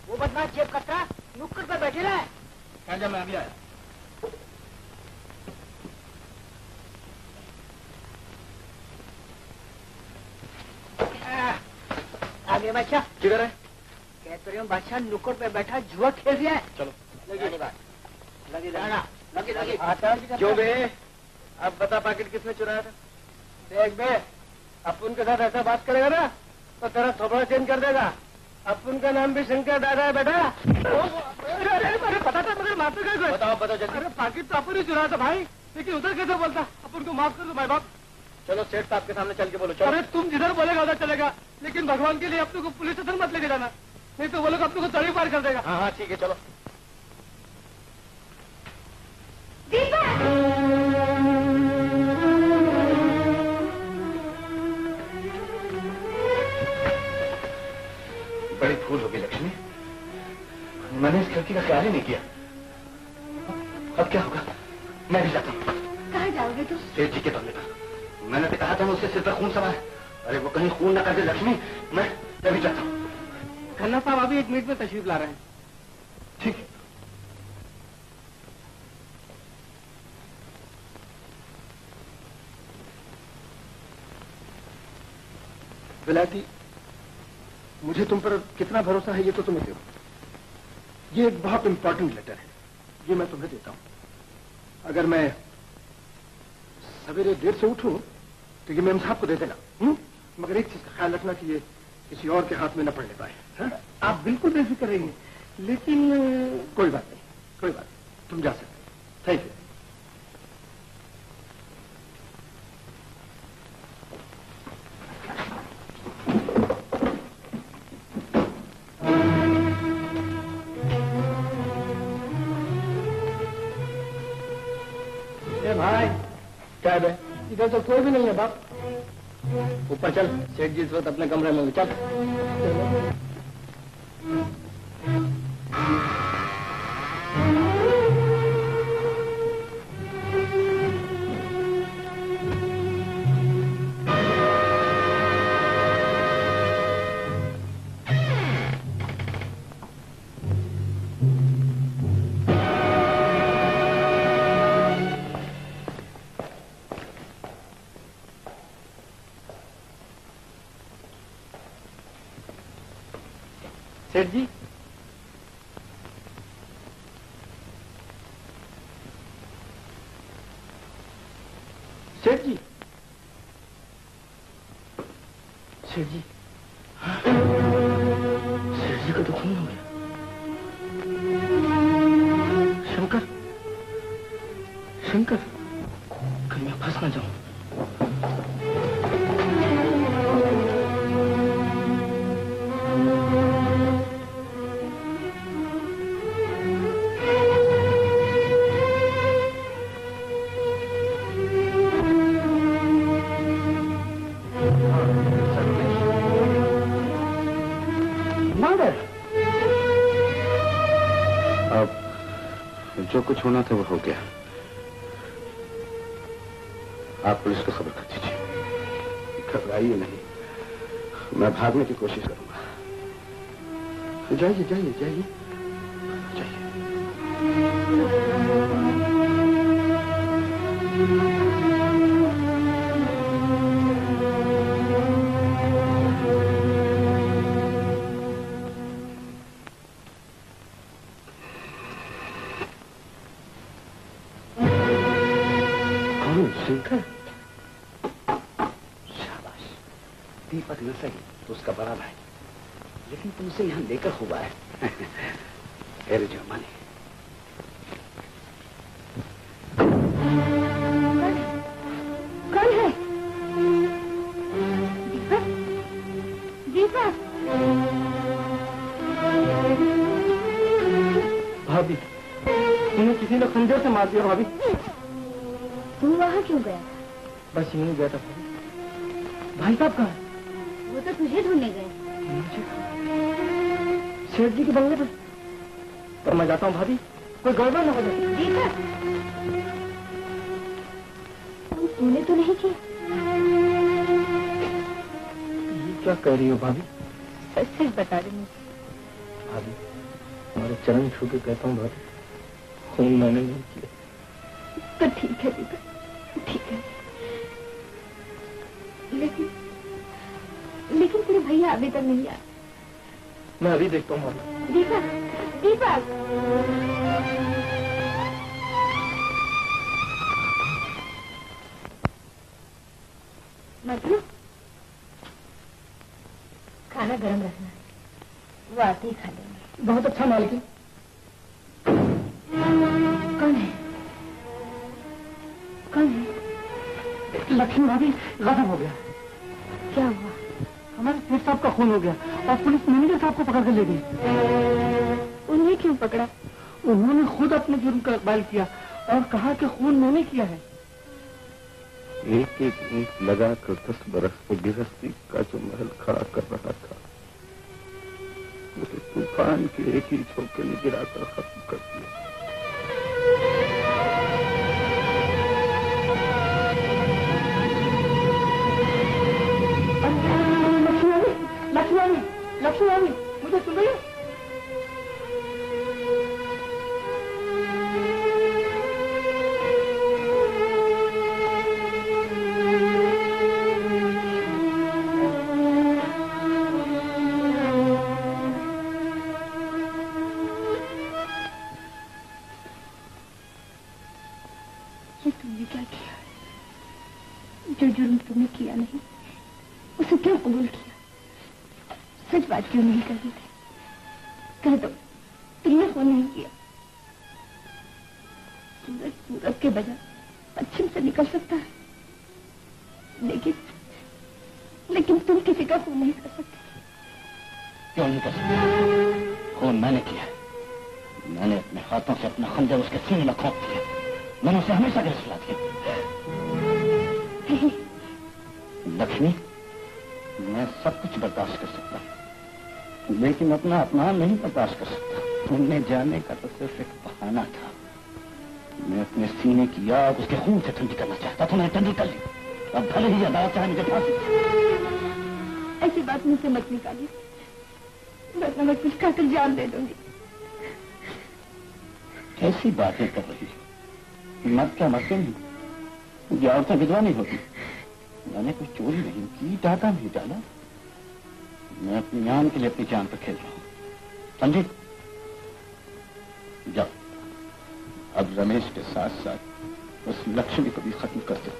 वो बदमाश जेब कतरा नुक्कड़ पर बैठे रहा है। कांजा मैं अभी आया। आगे बादशाह किधर है? कहते रहे बादशाह नुक्कड़ पे बैठा जुआ खेल रहा है। चलो लगी जो बे, अब बता पैकेट किसने चुराया था? देख बे, अपुन के साथ ऐसा बात करेगा ना तो तेरा थोबड़ा चेंज कर देगा। अपुन का नाम भी शंकर दादा है बेटा। अरे पता था मगर माफ कर दो। बताओ बताओ जल्दी। अरे पैकेट तो अपुन ही चुराया था भाई, लेकिन उधर कैसे बोलता? अपुन को माफ कर दो भाई बाप। चलो सेठ साहब के सामने चल के बोलो। अरे तुम जिधर बोलेगा उधर चलेगा, लेकिन भगवान के लिए अपने को पुलिस स्टेशन मत लेके जाना, नहीं तो वो लोग अपने को तड़ी पार कर देगा। हाँ हाँ ठीक है चलो। बड़ी भूल हो गई लक्ष्मी, मैंने इस लड़की का ख्याल ही नहीं किया। अब क्या होगा? मैं भी जाता हूँ। कहाँ जाओगे तुम? सेठ जी के बंगले पर। मैंने तो कहा था मुझसे सिर पर खून सवार है। अरे वो कहीं खून ना कर दे लक्ष्मी। मैं तभी जाता हूँ। खन्ना साहब अभी एक मिनट में तशरीफ ला रहे हैं। ठीक है। विलायती, मुझे तुम पर कितना भरोसा है ये तो तुम्हें देखो। ये एक बहुत इंपॉर्टेंट लेटर है, ये मैं तुम्हें देता हूँ। अगर मैं सवेरे देर से उठूं तो ये मेम साहब को दे देना। मगर एक चीज का ख्याल रखना कि ये किसी और के हाथ में न पड़ने पाए। हाँ? आप बिल्कुल बेफिक्र रहेंगे, लेकिन कोई बात नहीं, कोई बात नहीं, तुम जा सकते। Thank you. इधर तो कोई भी नहीं है बाप। ऊपर चल, सेठ जी इस वक्त अपने कमरे में। चल जी, सेठ जी, सेठ जी, सेठ जी का तो खून हो गया। शंकर, शंकर, कहीं मैं फंस ना जाऊं। जो कुछ होना था वो हो गया। आप पुलिस को खबर कर दीजिए। घबराइए नहीं, मैं भागने की कोशिश करूंगा। जाइए जाइए जाइए जाइए। दीपक न सही उसका बड़ा भाई, लेकिन तुमसे यहाँ लेकर हुआ है। अरे जो माने से मार दिया भाभी। तुम वहाँ क्यों गया? बस यूं गया था। भाई साहब कहाँ? वो तो तुझे ढूंढने गए। सेठ जी के बंगले पर। तो मैं जाता हूँ भाभी, कोई गड़बड़ ना हो जाए। दीपक, तूने तो नहीं किया? क्या कह रही हो भाभी? सच बता रही हूँ भाभी, तुम्हारे चरण छू के कहता हूँ भाभी, खून मैंने नहीं किया। तो ठीक है दीपक, ठीक है, लेकिन तेरे भैया अभी तक नहीं आए। मैं अभी देखता हूँ। दीपक, दीपक, मतलब खाना गर्म रखना, वो आते ही खा लेंगे। बहुत अच्छा मालिक। लक्ष्मी भाभी गजब हो गया। क्या हुआ? हमारे सेठ साहब का खून हो गया और पुलिस मैनेजर साहब को पकड़ कर ले गई। उन्हें क्यों पकड़ा? उन्होंने खुद अपने जुर्म का इकबाल किया और कहा कि खून मैंने किया है। एक एक ईंट लगा कर 10 बरस में गृहस्थी का जो महल खड़ा कर रहा था, उसे तूफान के एक ही झोंके में गिरा कर खत्म कर दिया। लक्ष्मी, मुझे सुन रही हो? ये तुमने क्या किया? जो जुर्म तुमने किया नहीं उसे क्यों कबूल किया? सच बात क्यों नहीं करते? कह दो तुमने फोन नहीं किया। सूरज पूरब के बजाय पश्चिम से निकल सकता है, लेकिन तुम किसी का फोन नहीं कर सकते। क्यों नहीं कर सकते? फोन मैंने किया। मैंने अपने हाथों से अपना खंजर उसके सीने में खोप दिया। मैंने उसे हमेशा गिरफ्तार किया। लक्ष्मी, मैं सब कुछ बर्दाश्त कर सकता हूँ, लेकिन अपना अपमान नहीं बर्दाश्त कर सकता। तुमने जाने का तो सिर्फ एक बहाना था। मैं अपने सीने की आग उसके खून से ठंडी करना चाहता था। मैं ठंडी कर ली। अब भले ही अदालत चाहे मुझे फांसी। ऐसी बात मुझसे मत निकालिए, वरना मैं कुछ खाकर जान दे दूंगी। कैसी बातें कर रही हो? मत क्या मत नहीं, ये औरतें विधवा नहीं होती। मैंने कुछ चोरी नहीं की, डाका नहीं डाला। मैं अपनी जान के लिए अपनी जान पर खेल रहा हूँ, समझे? जाओ, अब रमेश के साथ साथ उस लक्ष्मी को भी खत्म कर दो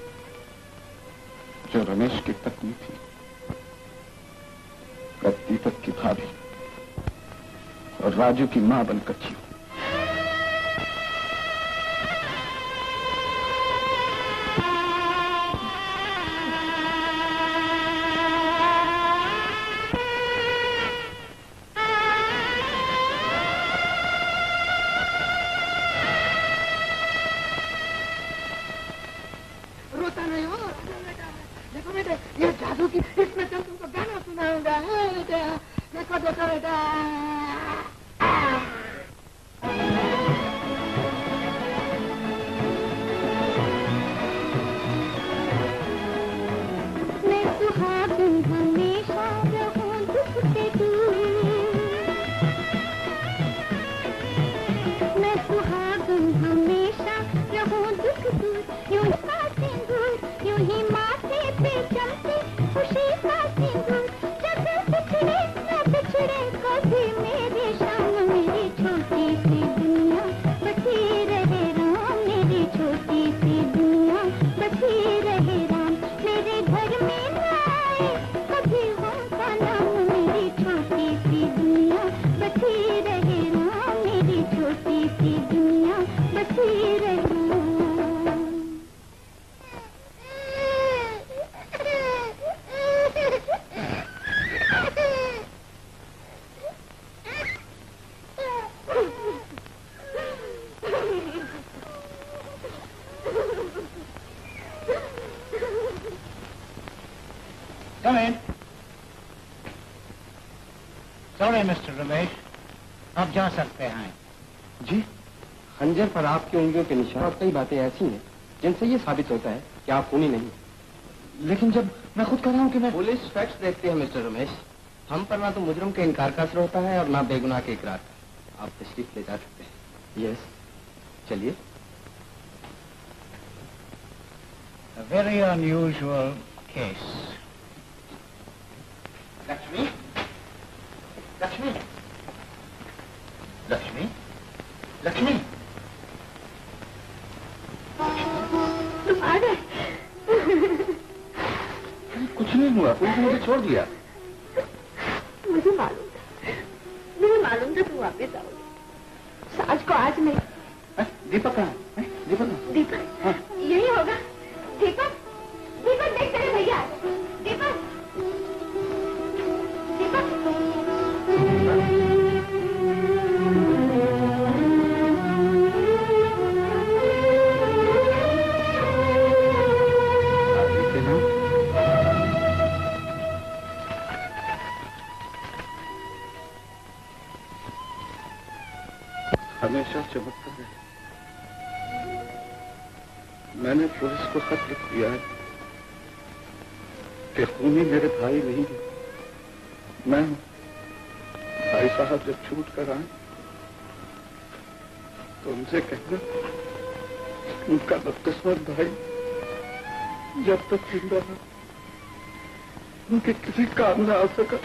जो रमेश की पत्नी थी। अब दीपक की भाभी और राजू की मां बनकर जीओ। Come in. Sorry, Mr. Ramesh. आप जा सकते हैं। जी, खंजर पर आपकी उंगलियों के निशान और कई बातें ऐसी हैं जिनसे ये साबित होता है कि आप खूनी नहीं। लेकिन जब मैं खुद कह रहा हूँ कि मैं पुलिस फैक्ट्स देखती है मिस्टर रमेश, हम पर ना तो मुजरम के इनकार का असर होता है और ना बेगुनाह के इकरार का। आप तशरीफ ले जा सकते हैं। यस, चलिए। A very unusual case. Lakshmi, Lakshmi, Lakshmi, Lakshmi, तुम आ गए। कुछ नहीं हुआ, पुलिस ने मुझे छोड़ दिया। मुझे मालूम था, मुझे मालूम था तुम वापस आओगे। साज को आज नहीं। दीपक कहाँ? दीपक, दीपक यही होगा। दीपक, दीपक देख तेरे भैया। दीपक, दीपक, हमेशा चमकता है। मैंने पुलिस को खत लिख दिया है कि खूनी मेरे भाई नहीं है, मैं भाई साहब जब छूट कर आए तो उनसे कहना उनका बदकिस्मत भाई जब तक जिंदा रहा उनके किसी काम न आ सका।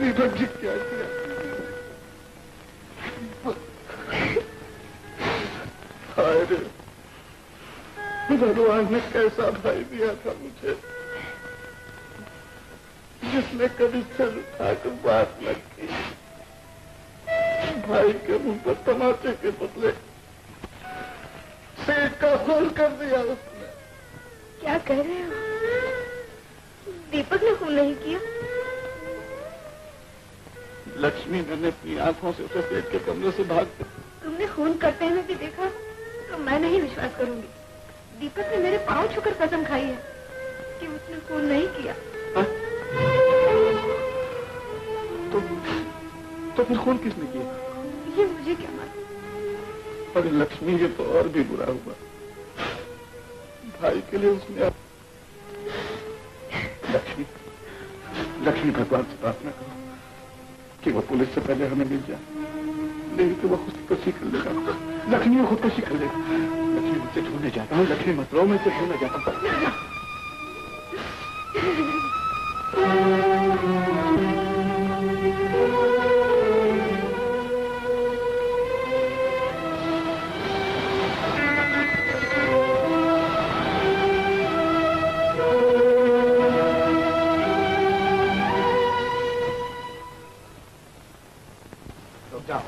दीपक जी क्या किया? भगवान ने कैसा भाई दिया था मुझे, जिसने कभी सर उठाकर बात न की, भाई के मुंह पर तमाचे के बदले सेठ का खून कर दिया उसने। क्या कह रहे हो? दीपक ने खून नहीं किया। लक्ष्मी, मैंने अपनी आंखों से उसे पेट के कमरे से भाग दिया। तुमने खून करते हुए भी देखा? तो मैं नहीं विश्वास करूंगी। दीपक ने मेरे पाँव छूकर कसम खाई है कि उसने खून नहीं किया। तो फिर खून किसने किया? ये मुझे क्या मालूम। पर लक्ष्मी, ये तो और भी बुरा हुआ। भाई के लिए उसने लक्ष्मी, लक्ष्मी भगवान से प्रार्थना करो कि वो पुलिस से पहले हमें मिल जाए, नहीं तो वो खुदकुशी कर लेगा। लक्ष्मी खुदकुशी कर लेगा। लक्ष्मी, मुझसे ढूंढने जाता हूँ। लक्ष्मी मत रो, मुझसे ढूंढने जाता हूँ। जाओ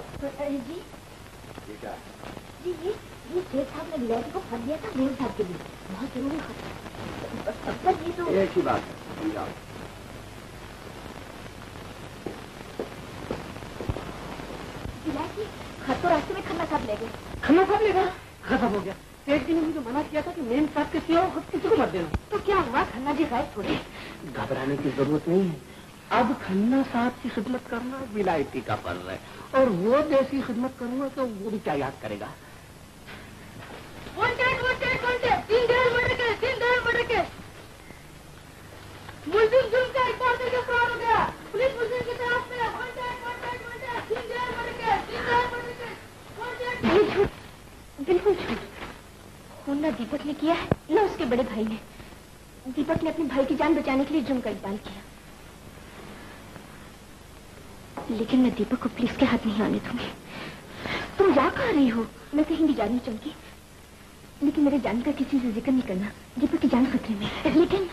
जी। ये क्या? जी जी, ये सेठ साहब ने विलायती को खत दिया था मेरे साहब के लिए, बहुत जरूरी खत। तब तक ये तो एक ही बात है, समझाओ। विलायती खत तो रास्ते में खन्ना साहब ले गए। खन्ना साहब ले गए? खत्म हो गया। सेठ जी ने मुझे मना किया था कि मेम साहब के सिवा खुद किसी को मत देना। तो क्या हुआ? खन्ना जी गायब थोड़े। घबराने की जरूरत नहीं है। अब खन्ना साहब की खिदमत करना विलायती का फर्ज है, और वो जैसी खिदमत करूंगा तो वो भी क्या याद करेगा। बिल्कुल झूठ। खून न दीपक ने किया है न उसके बड़े भाई ने। दीपक ने अपने भाई की जान बचाने के लिए जुर्म का इकबाल किया, लेकिन मैं दीपक को पुलिस के हाथ नहीं आने दूंगी। तुम जा कहाँ रही हो? मैं कहीं भी जा रही हूँ चमकी, लेकिन मेरे जान का किसी से जिक्र नहीं करना। दीपक की जान खतरे में। लेकिन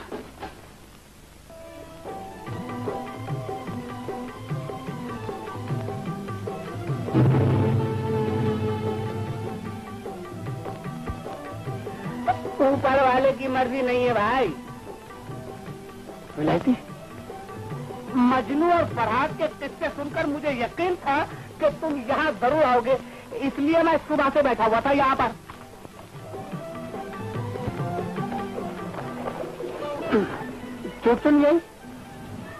ऊपर वाले की मर्जी नहीं है भाई। विलायती, मजनू और फरहाद के किस्से सुनकर मुझे यकीन था कि तुम यहाँ जरूर आओगे, इसलिए मैं सुबह से बैठा हुआ था यहाँ पर। चोट तो नहीं आई?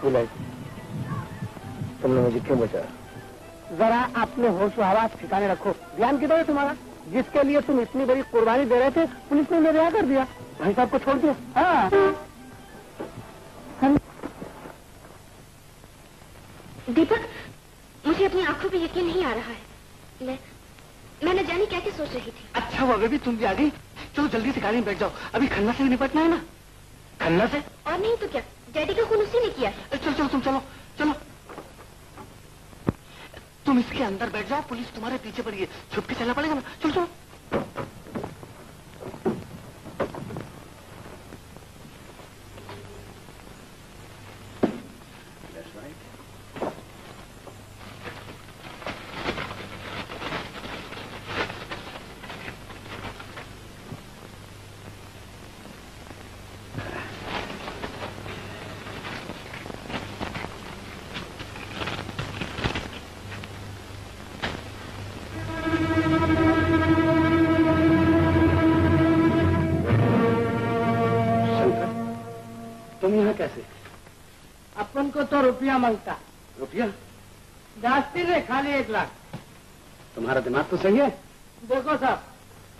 विलायती, तुमने मुझे क्यों बचाया? जरा अपने होश हवास ठिकाने रखो। ध्यान किधर है तुम्हारा? जिसके लिए तुम इतनी बड़ी कुर्बानी दे रहे थे, पुलिस ने रिहा कर दिया, भाई साहब को छोड़ दिया। हाँ। दीपक, मुझे अपनी आंखों पे यकीन नहीं आ रहा है। मैंने जानी क्या क्या सोच रही थी। अच्छा हुआ बेबी तुम भी आ गई। चलो जल्दी से गाड़ी में बैठ जाओ, अभी खन्ना से भी निपटना है ना। खन्ना से? और नहीं तो क्या, डैडी का खून उसी ने किया। चलो चलो तुम चलो चलो, तुम इसके अंदर बैठ जाओ, पुलिस तुम्हारे पीछे पड़ी है, छुप के चलना पड़ेगा ना। चलो चलो। रुपया मांगता। रुपया जास्ती रे, खाली 1 लाख। तुम्हारा दिमाग तो सही है। देखो साहब,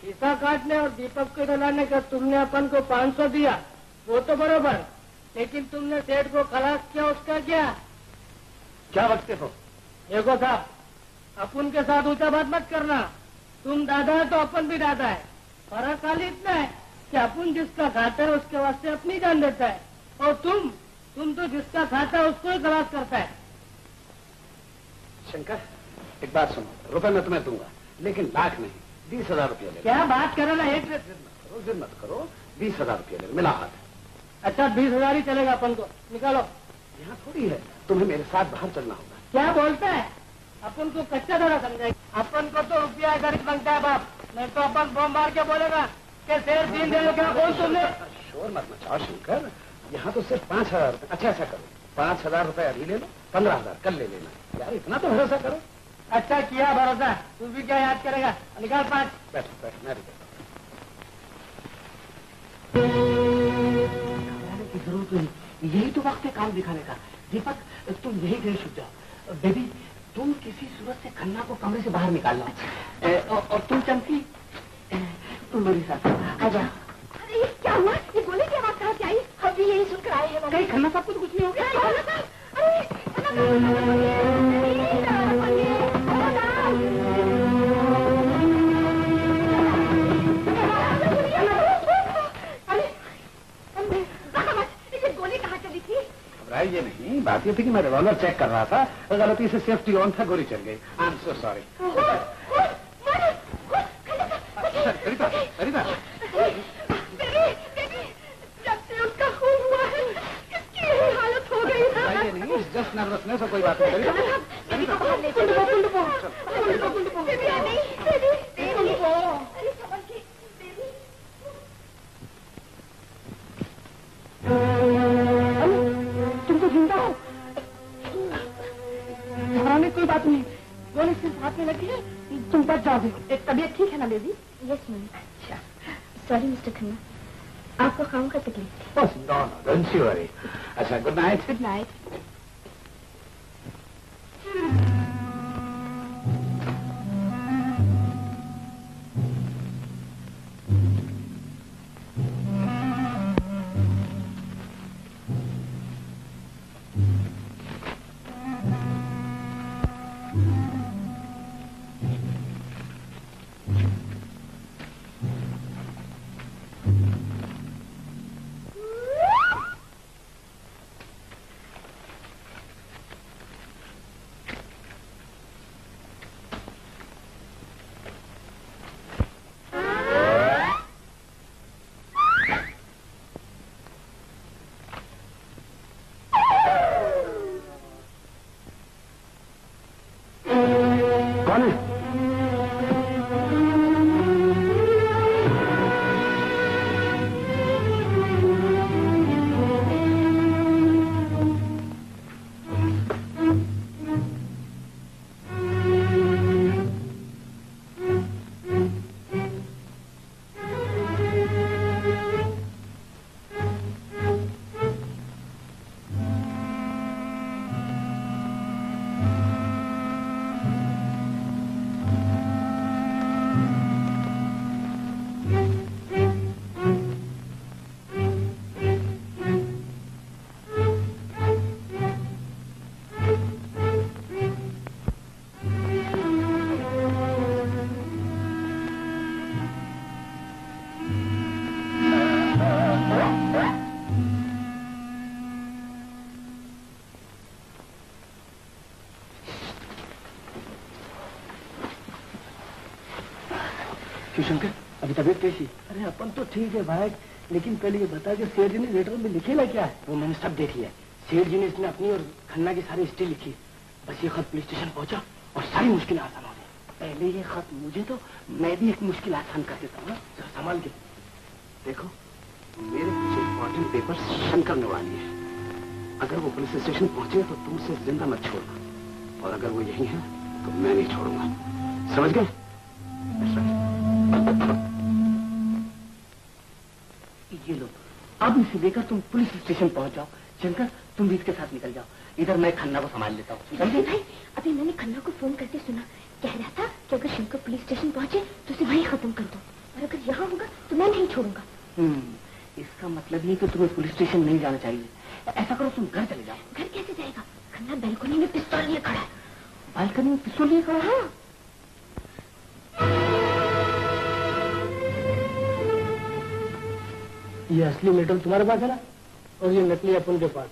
हिस्सा काटने और दीपक को डलाने का तुमने अपन को 500 दिया, वो तो बराबर, लेकिन तुमने सेठ को खलास किया, उसका क्या बकते हो? देखो साहब, अपन के साथ ऊंचा बात मत करना। तुम दादा है तो अपन भी दादा है। फर्क खाली इतना है कि अपन जिसका खाता है उसके वास्ते अपनी जान देता है, और तुम तो जिसका खाता है उसको ही खलास करता है। शंकर, एक बात सुनो, रुपए मैं तुम्हें दूंगा, लेकिन लाख नहीं, 20,000 रुपया ले। क्या बात करो ना, एक रोज मत करो, 20,000 रुपया ले, मिला हाथ। अच्छा 20,000 ही चलेगा अपन को, निकालो। यहाँ थोड़ी है, तुम्हें मेरे साथ बाहर चलना होगा। क्या बोलता है, अपन को कच्चा धरा समझाएगा। अपन को तो रुपया गरीब बनता है बाप, नहीं तो अपन बम मार के बोलेगा कि शेर दिन दे क्या बोल तुमने। शोर मत मचाओ शंकर, यहाँ तो सिर्फ 5,000 रुपये। अच्छा ऐसा करो, 5,000 रुपए अभी ले लो, 15,000 कल ले लेना। यार इतना तो भरोसा करो। अच्छा किया भरोसा, तू भी क्या याद करेगा, निकाल 5। बैठो बैठो, मैं भी बैठो। की जरूरत नहीं, यही तो वक्त है काम दिखाने का। दीपक तुम यही देर छुप जाओ। बेबी तुम किसी सूरत से खन्ना को कमरे से बाहर निकाल लो, और तुम चमकी तुम मेरे साथ आ जाओ। अरे क्या हुआ, ये बोले क्या बात कहा चाहिए, अभी यही सुनकर आए हैं। कहीं खन्ना साहब को कुछ नहीं हो गया? खन्ना साहब, अरे अरे इसे गोली कहाँ चली थी? घबराइए नहीं, बात ये थी कि मैं रिवॉल्वर चेक कर रहा था, गलती से सेफ्टी ऑन था, गोली चल गई। I am so sorry. सरिता सरिता, जब से उसका खून हुआ है किसकी हालत हो गई है। नहीं जस्ट नर्वसनेस, कोई बात नहीं। तुम तो जिंदा हो, घबराने कोई बात नहीं, गोली सिर्फ हाथ में लगी है, तुम बच जाओगे। एक तबीयत ठीक है ना बेबी? Yes ma'am. अच्छा सॉरी मिस्टर खन्ना, आपको खाऊं का तकलीफ थी। No no, don't you worry. अच्छा good night. Good night. Shivshankar, अभी तबीयत कैसी? अरे अपन तो ठीक है भाई, लेकिन पहले ये बता कि सेठ जी ने लेटर में लिखेला क्या है? वो मैंने सब देख लिया। सेठ जी ने इसमें अपनी और खन्ना की सारी हिस्ट्री लिखी। बस ये खत पुलिस स्टेशन पहुंचा और सारी मुश्किलें आसान हो गई। पहले ये खत मुझे तो मैं भी एक मुश्किल आसान कर देता हूँ, संभाल के देखो। मेरे कुछ इम्पोर्टेंट पेपर शंकर ने उड़ा लिए हैं। अगर वो पुलिस स्टेशन पहुंचे तो तुमसे जिंदा मत छोड़ना, और अगर वो यही है तो मैं नहीं छोड़ूंगा, समझ गए? ये लो, अब इसे लेकर तुम पुलिस स्टेशन पहुंच जाओ। शंकर, तुम भी इसके साथ निकल जाओ, इधर मैं खन्ना को संभाल लेता हूँ। भाई, अभी मैंने खन्ना को फोन करते सुना, कह रहा था कि अगर शंकर पुलिस स्टेशन पहुंचे तो उसे वहीं खत्म कर दो, और अगर यहाँ होगा तो मैं नहीं छोड़ूंगा। इसका मतलब ये कि तुम्हें पुलिस स्टेशन नहीं जाना चाहिए। ऐसा करो, तुम घर चले जाओ। घर कैसे जाएगा? खन्ना बालकनी में पिस्तौल लिए खड़ा है। बालकनी में पिस्तौल लिए खड़ा है? ये असली लेटर तुम्हारे पास है ना, और ये नकली अपन के पास।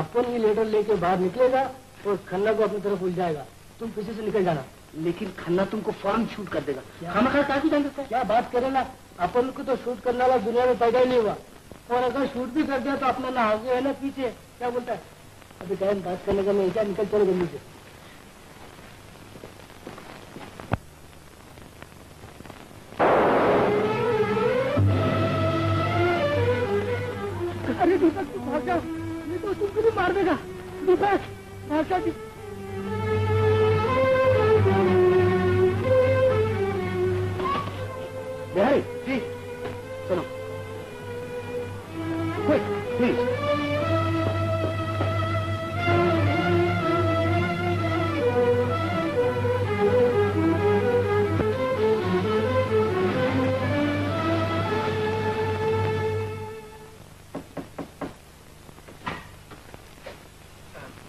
अपन ये लेटर लेके बाहर निकलेगा और खन्ना को अपनी तरफ उलझाएगा। तुम पीछे से निकल जाना, लेकिन खन्ना तुमको फौरन शूट कर देगा। खामखा काफी जान सकता है। क्या बात करे ना, अपन को तो शूट करने वाला दुनिया में पैदा ही नहीं हुआ, और अगर शूट भी कर दिया तो अपना ना आगे है ना पीछे। क्या बोलता है? अभी टाइम बात करने का मैं, क्या निकल चलो गली से। अरे दीपक, तू भाग जा, नहीं तो तुमको भी मार देगा। दीपक भाग जा। जी सुनो, प्लीज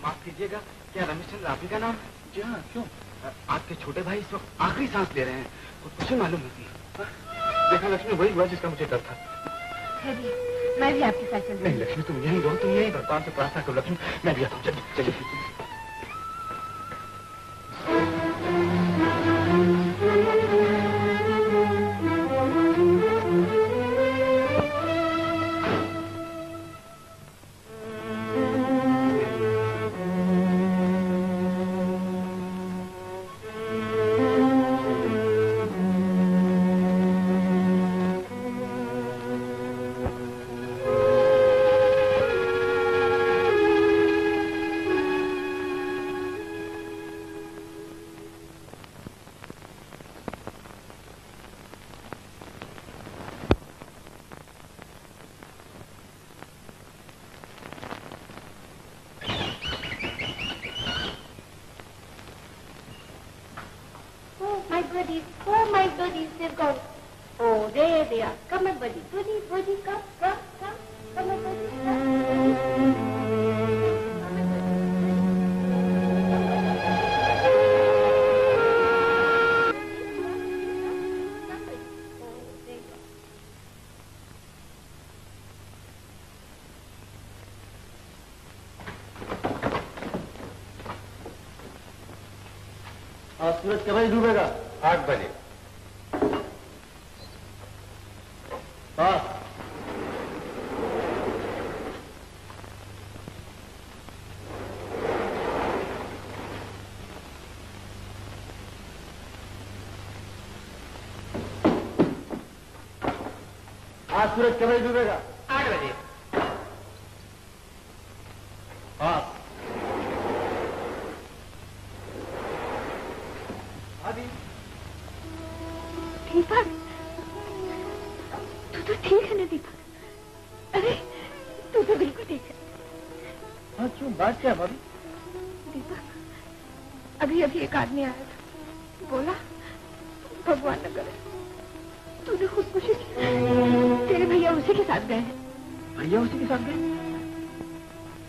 माफ कीजिएगा, क्या रमेश चंद्र आप ही का नाम है? जी हाँ। क्यों? आपके छोटे भाई इस वक्त आखिरी सांस ले रहे हैं, कुछ नहीं मालूम होती है। देखा लक्ष्मी, वही हुआ जिसका मुझे डर था। मैं भी आपके साथ चल। नहीं लक्ष्मी, तुम यहीं रहो, तुम यहीं भगवान से प्रार्थना करो। लक्ष्मी, मैं भी आता हूँ, चलिए। सूरज क्या बजे डूबेगा? 8 बजे। हाँ, आज सूरज क्या बजे डूबेगा? 8 बजे। आदमी आया था, बोला भगवान न करे तूने खुदकुशी की, तेरे भैया उसी के साथ गए हैं। भैया उसी के साथ गए?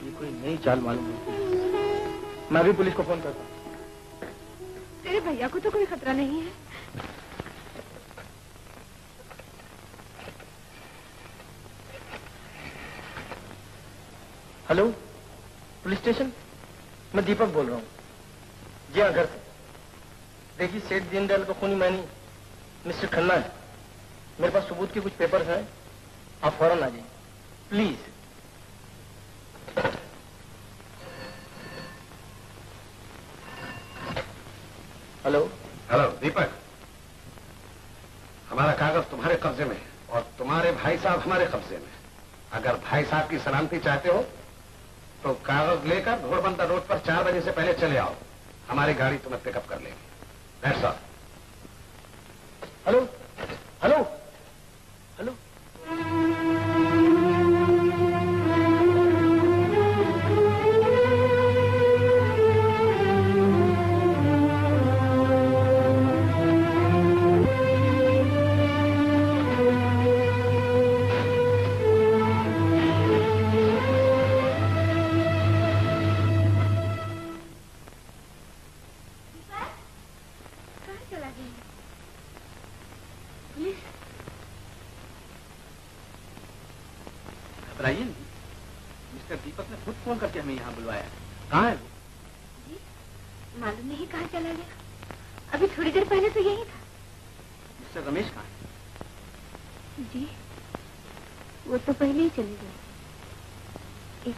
ये कोई नई चाल मालूम है। मैं भी पुलिस को फोन करता हूँ। तेरे भैया को तो कोई खतरा नहीं है। हेलो पुलिस स्टेशन, मैं दीपक बोल रहा हूँ। जी हाँ, घर से। देखिए, सेठ दीनदयाल को खूनी मानी मिस्टर खन्ना है। मेरे पास सबूत के कुछ पेपर्स हैं, आप फौरन आ जाइए प्लीज। हेलो। हेलो दीपक, हमारा कागज तुम्हारे कब्जे में है और तुम्हारे भाई साहब हमारे कब्जे में। अगर भाई साहब की सलामती चाहते हो तो कागज लेकर घोड़बंदा रोड पर 4 बजे से पहले चले आओ, हमारी गाड़ी तुम्हें पिकअप कर लेगी। That's all. Hello hello hello.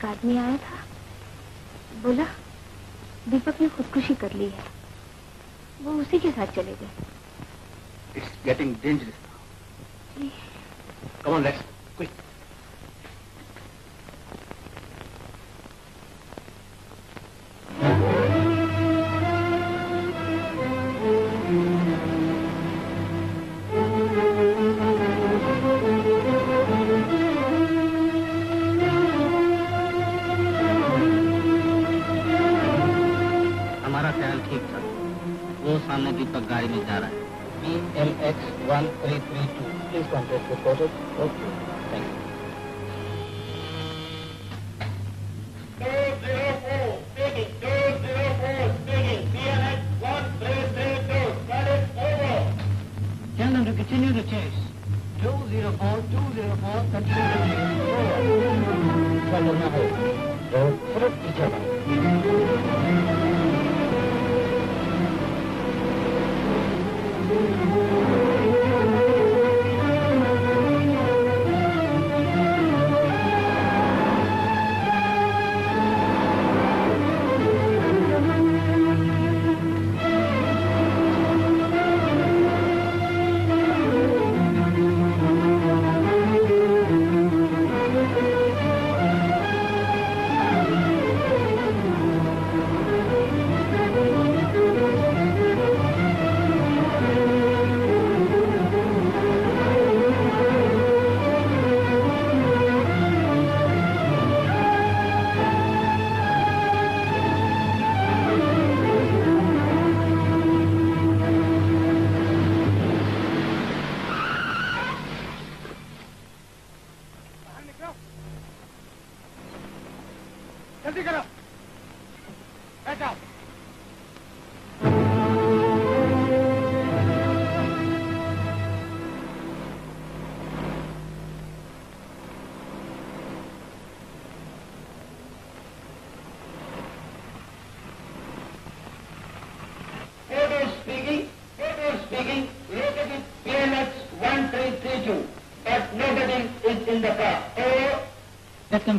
आदमी आया था, बोला दीपक ने खुदकुशी कर ली है, वो उसी के साथ चले गए। It's getting dangerous now. Come on let's quick.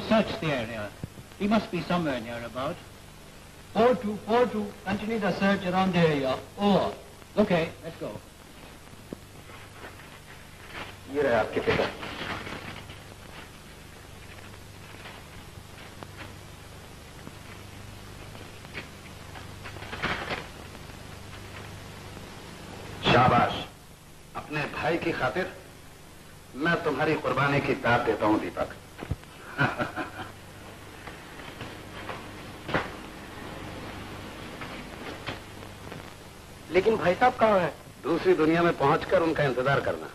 Search the area. He must be somewhere near about. 4242. Continue the search around the area. Over. Okay, let's go. ये रहा आपके पिता। शाबाश, अपने भाई की खातिर मैं तुम्हारी कुर्बानी की दाद देता हूँ दीपक। लेकिन भाई साहब कहाँ हैं? दूसरी दुनिया में पहुंचकर उनका इंतजार करना,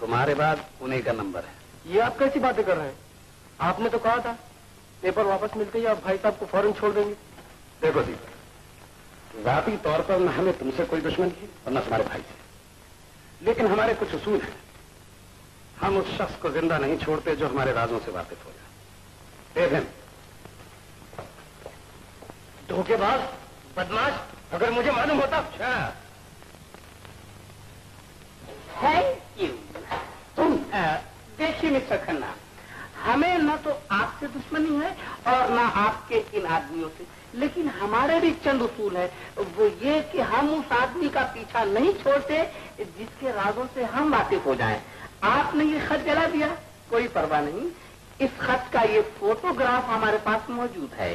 तुम्हारे बाद उन्हीं का नंबर है। ये आप कैसी बातें कर रहे हैं? आपने तो कहा था पेपर वापस मिलते ही आप भाई साहब को फौरन छोड़ देंगे। देखो दीपक, जाती तौर पर न हमें तुमसे कोई दुश्मन की और न तुम्हारे भाई से, लेकिन हमारे कुछ उसूल हैं। हम उस शख्स को जिंदा नहीं छोड़ते जो हमारे राजों से वाकिफ हो जाए। देखें धोखेबाज बदमाश, अगर मुझे मालूम होता। अच्छा, थैंक यू। देखिए मिस्टर खन्ना, हमें न तो आपसे दुश्मनी है और न आपके इन आदमियों से, लेकिन हमारे भी चंद उसूल है। वो ये कि हम उस आदमी का पीछा नहीं छोड़ते जिसके राजों से हम वाकिफ हो जाएं। आपने ये खत जला दिया, कोई परवाह नहीं, इस खत का ये फोटोग्राफ हमारे पास मौजूद है।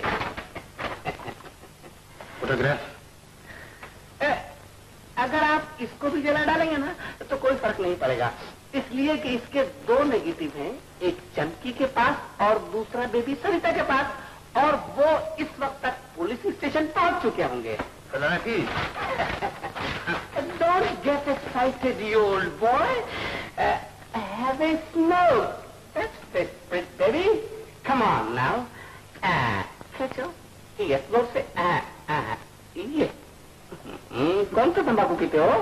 फोटोग्राफ? अगर आप इसको भी जला डालेंगे ना तो कोई फर्क नहीं पड़ेगा, इसलिए कि इसके दो नेगेटिव हैं, एक चमकी के पास और दूसरा बेबी सरिता के पास, और वो इस वक्त तक पुलिस स्टेशन पहुंच चुके होंगे। Don't get excited, you old boy. Have a smoke. That's it, baby. Come on now. Yes, no say. Yes. कौन सा तंबाकू पीते हो?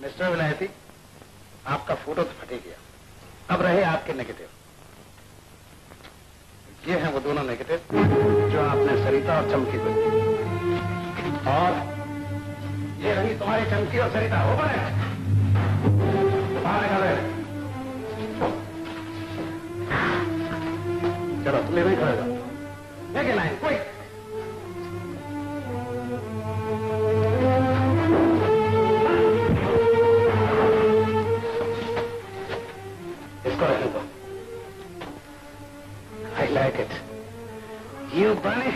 मिस्टर विलायती, आपका फोटो तो फटे गया, अब रहे आपके नेगेटिव। ये हैं वो दोनों नेगेटिव जो आपने सरिता और चमकी को दिए, और ये रही तुम्हारी चमकी और सरिता। हो गए तुम्हारे घर, चलो तुम्हें भी खड़ा जाओ। लेकिन लाइन कोई I like it. You bunny.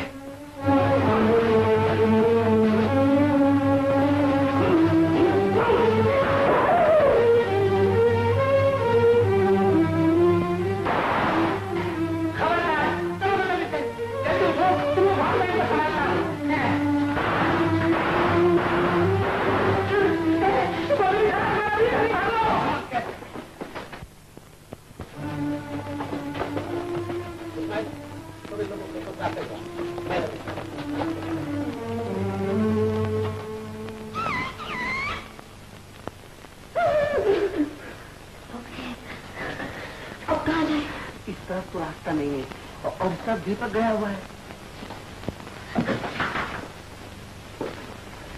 तो रास्ता नहीं है और सब दीपक गया हुआ है।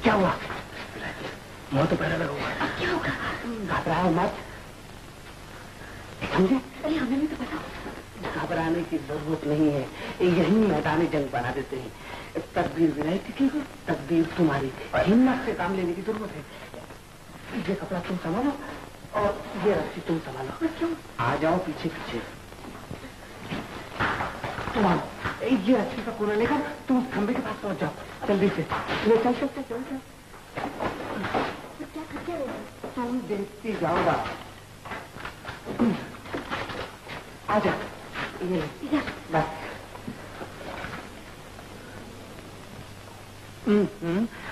क्या हुआ? बहुत तो पहले लगा हुआ है। क्या होगा? घबराओ मत, समझे? अरे हमें भी तो बताओ। घबराने की जरूरत नहीं है, यही मैदानी जंग बना देते हैं। तकदीर विलायती की, तकदीर तुम्हारी। हिम्मत से काम लेने की जरूरत है। ये कपड़ा तुम संभालो और ये रस्सी तुम संभालो। क्यों? आ जाओ पीछे पीछे। तुम ये रस्सी का कोना लेकर तुम खंबे के पास पहुंच जाओ, जल्दी से। ले चल सकते, चल चल। क्या करते हो? तुम देखती जाओगा। आ जा, ये बस।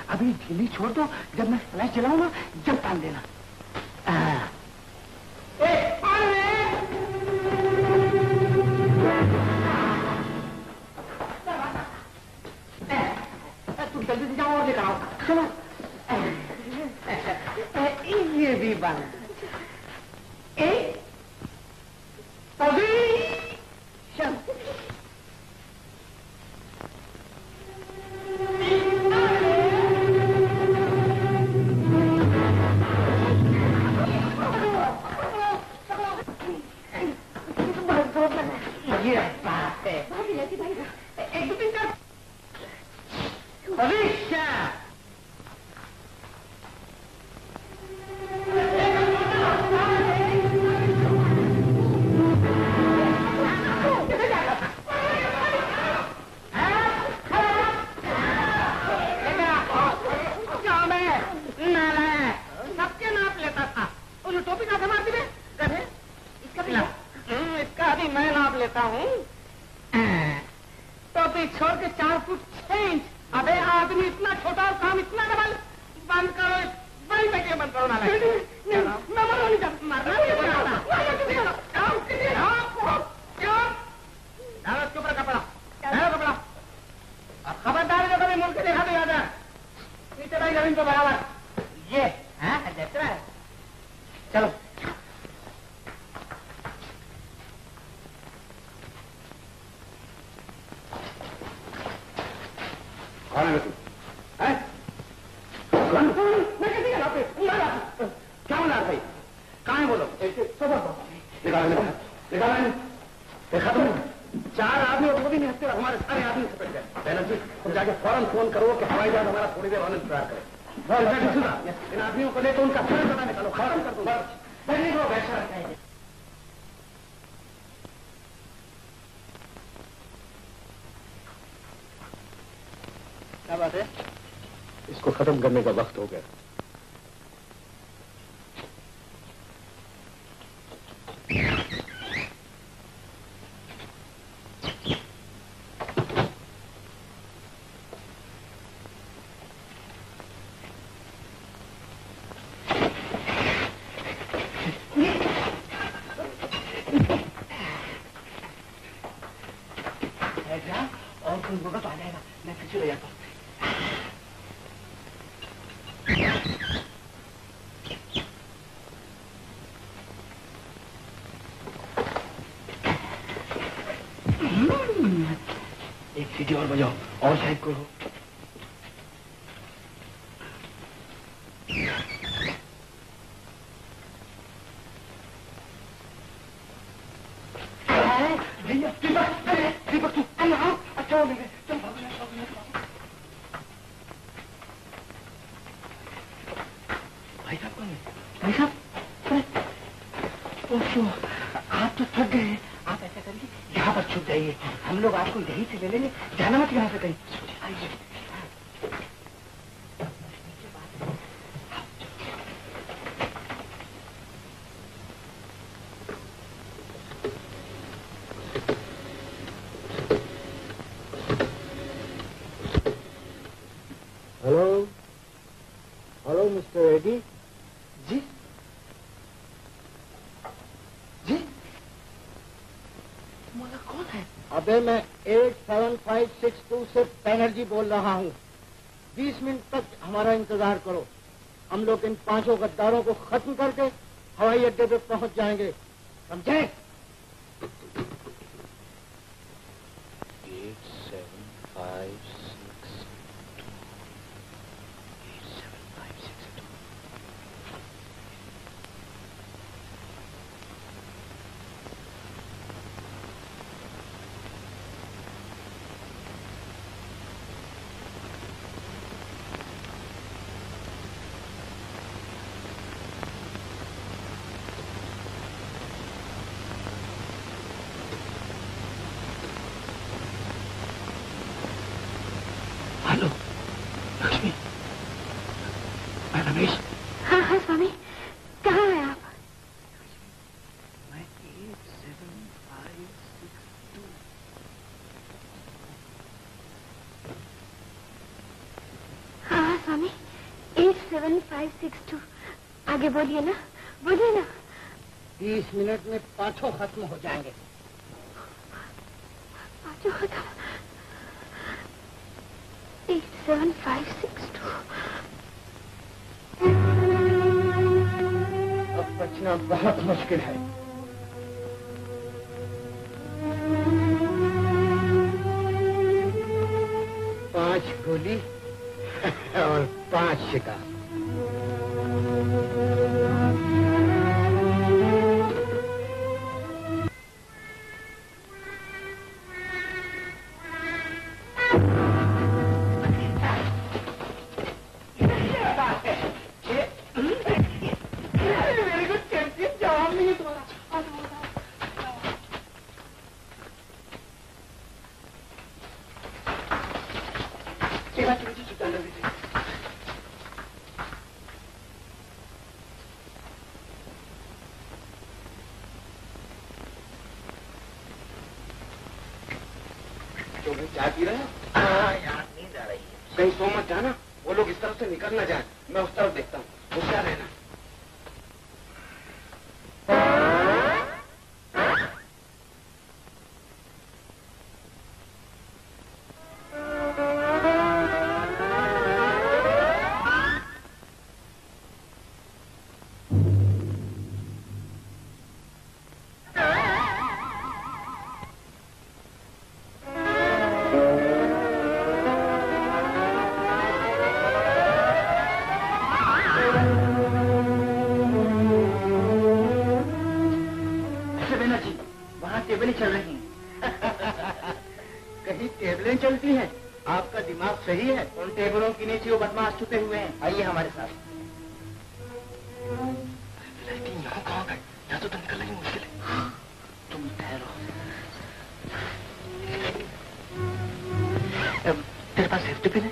अभी ढीली छोड़ दो, जब मैं फ्लैश चलाऊंगा जब तान देना। ये भी बंद। कौन है? मैं कैसे गया? फौरन फोन करो कि हवाई जहाज हमारा थोड़ी देर और इंतजार करे। इन आदमियों को ले तो उनका फौरन पता निकालो, फौरन कर दो। बैठा है क्या बात है? इसको खत्म करने का वक्त हो गया। और बजाओ और साइड करो। मैं 87562 से बैनर्जी बोल रहा हूँ। 20 मिनट तक हमारा इंतजार करो। हम लोग इन पांचों गद्दारों को खत्म करके हवाई अड्डे पे पहुँच जाएंगे, समझे? 562 आगे बोलिए ना, बोलिए ना। 20 मिनट में पांचों खत्म हो जाएंगे। पांचों खत्म। 87562। अब बचना बहुत मुश्किल है। पांच गोली और 5 शिकार। दिमाग सही है, उन टेबलों के नीचे वो बदमाश छुपे हुए हैं। आइए हमारे साथ। यहाँ कहाँ गए? यहाँ तो निकल लगी मुश्किल है। तुम ठहरो, तेरे पास सेफ्टी पिन है?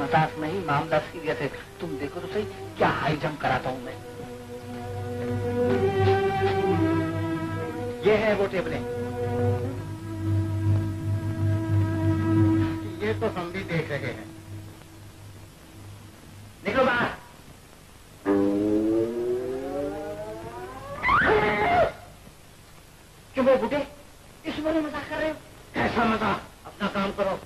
मजाक नहीं, मामला सीरियस है। तुम देखो तो सही क्या हाई जंप कराता हूँ मैं। ये है वो टेबलें। ये तो हम भी देख रहे हैं। निकलो बाहर। क्यों वो बूढ़े इस बारे मजाक कर रहे हो? कैसा मजाक? अपना काम करो।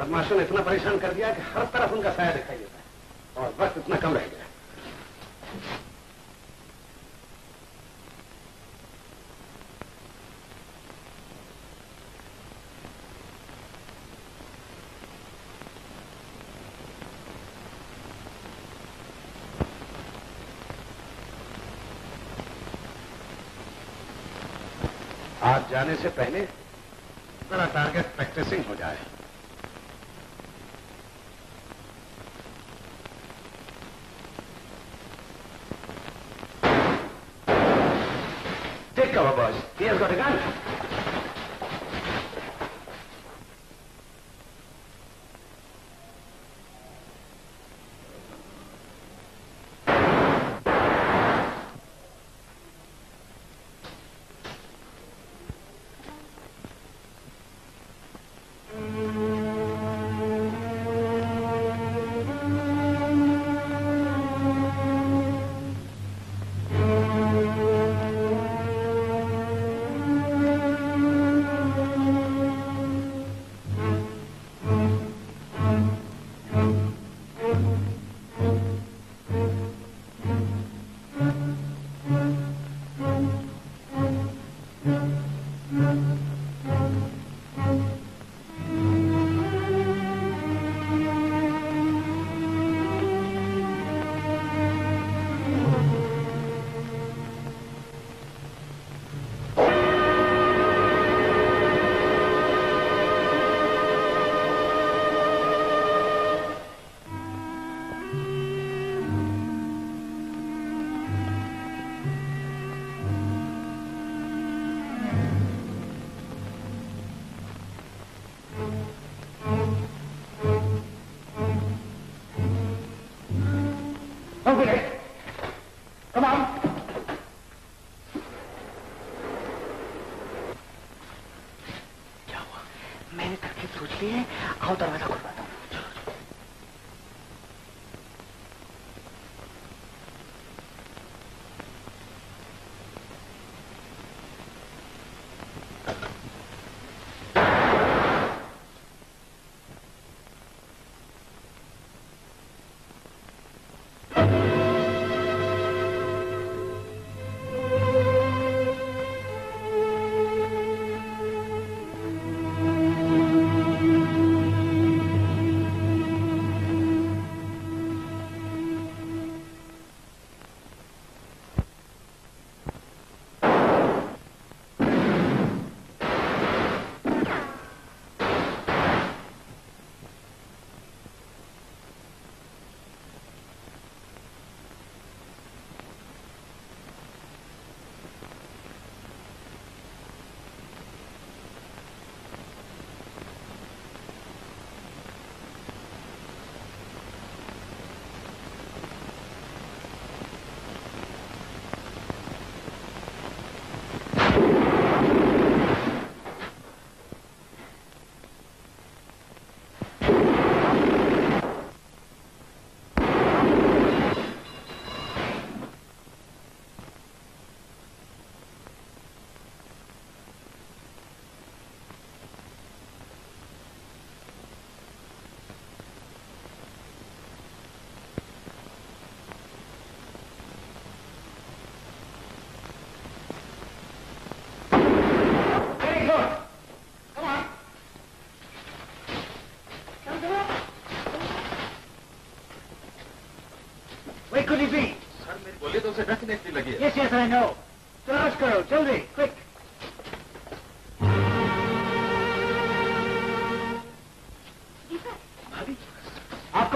बदमाशों ने इतना परेशान कर दिया कि हर तरफ उनका साया दिखाई देता है और वक्त इतना कम रह गया। आज जाने से पहले मेरा टारगेट प्रैक्टिसिंग हो जाए।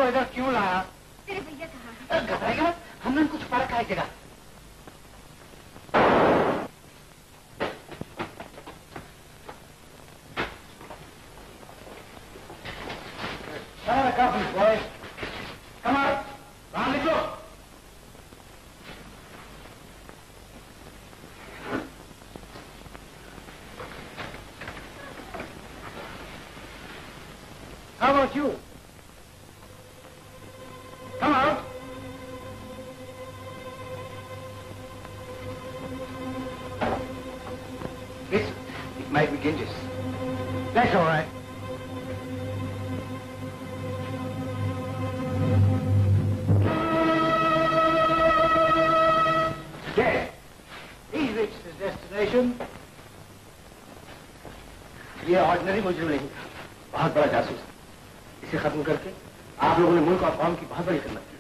को इधर क्यों लाया? तेरे भैया कहाँ? घबराएगा, हमने उनको छुपा रखा है जगह। मुझे नहीं, बहुत बड़ा जासूस। इसे खत्म करके आप लोगों ने मुल्क और कौम की बहुत बड़ी खिदमत की।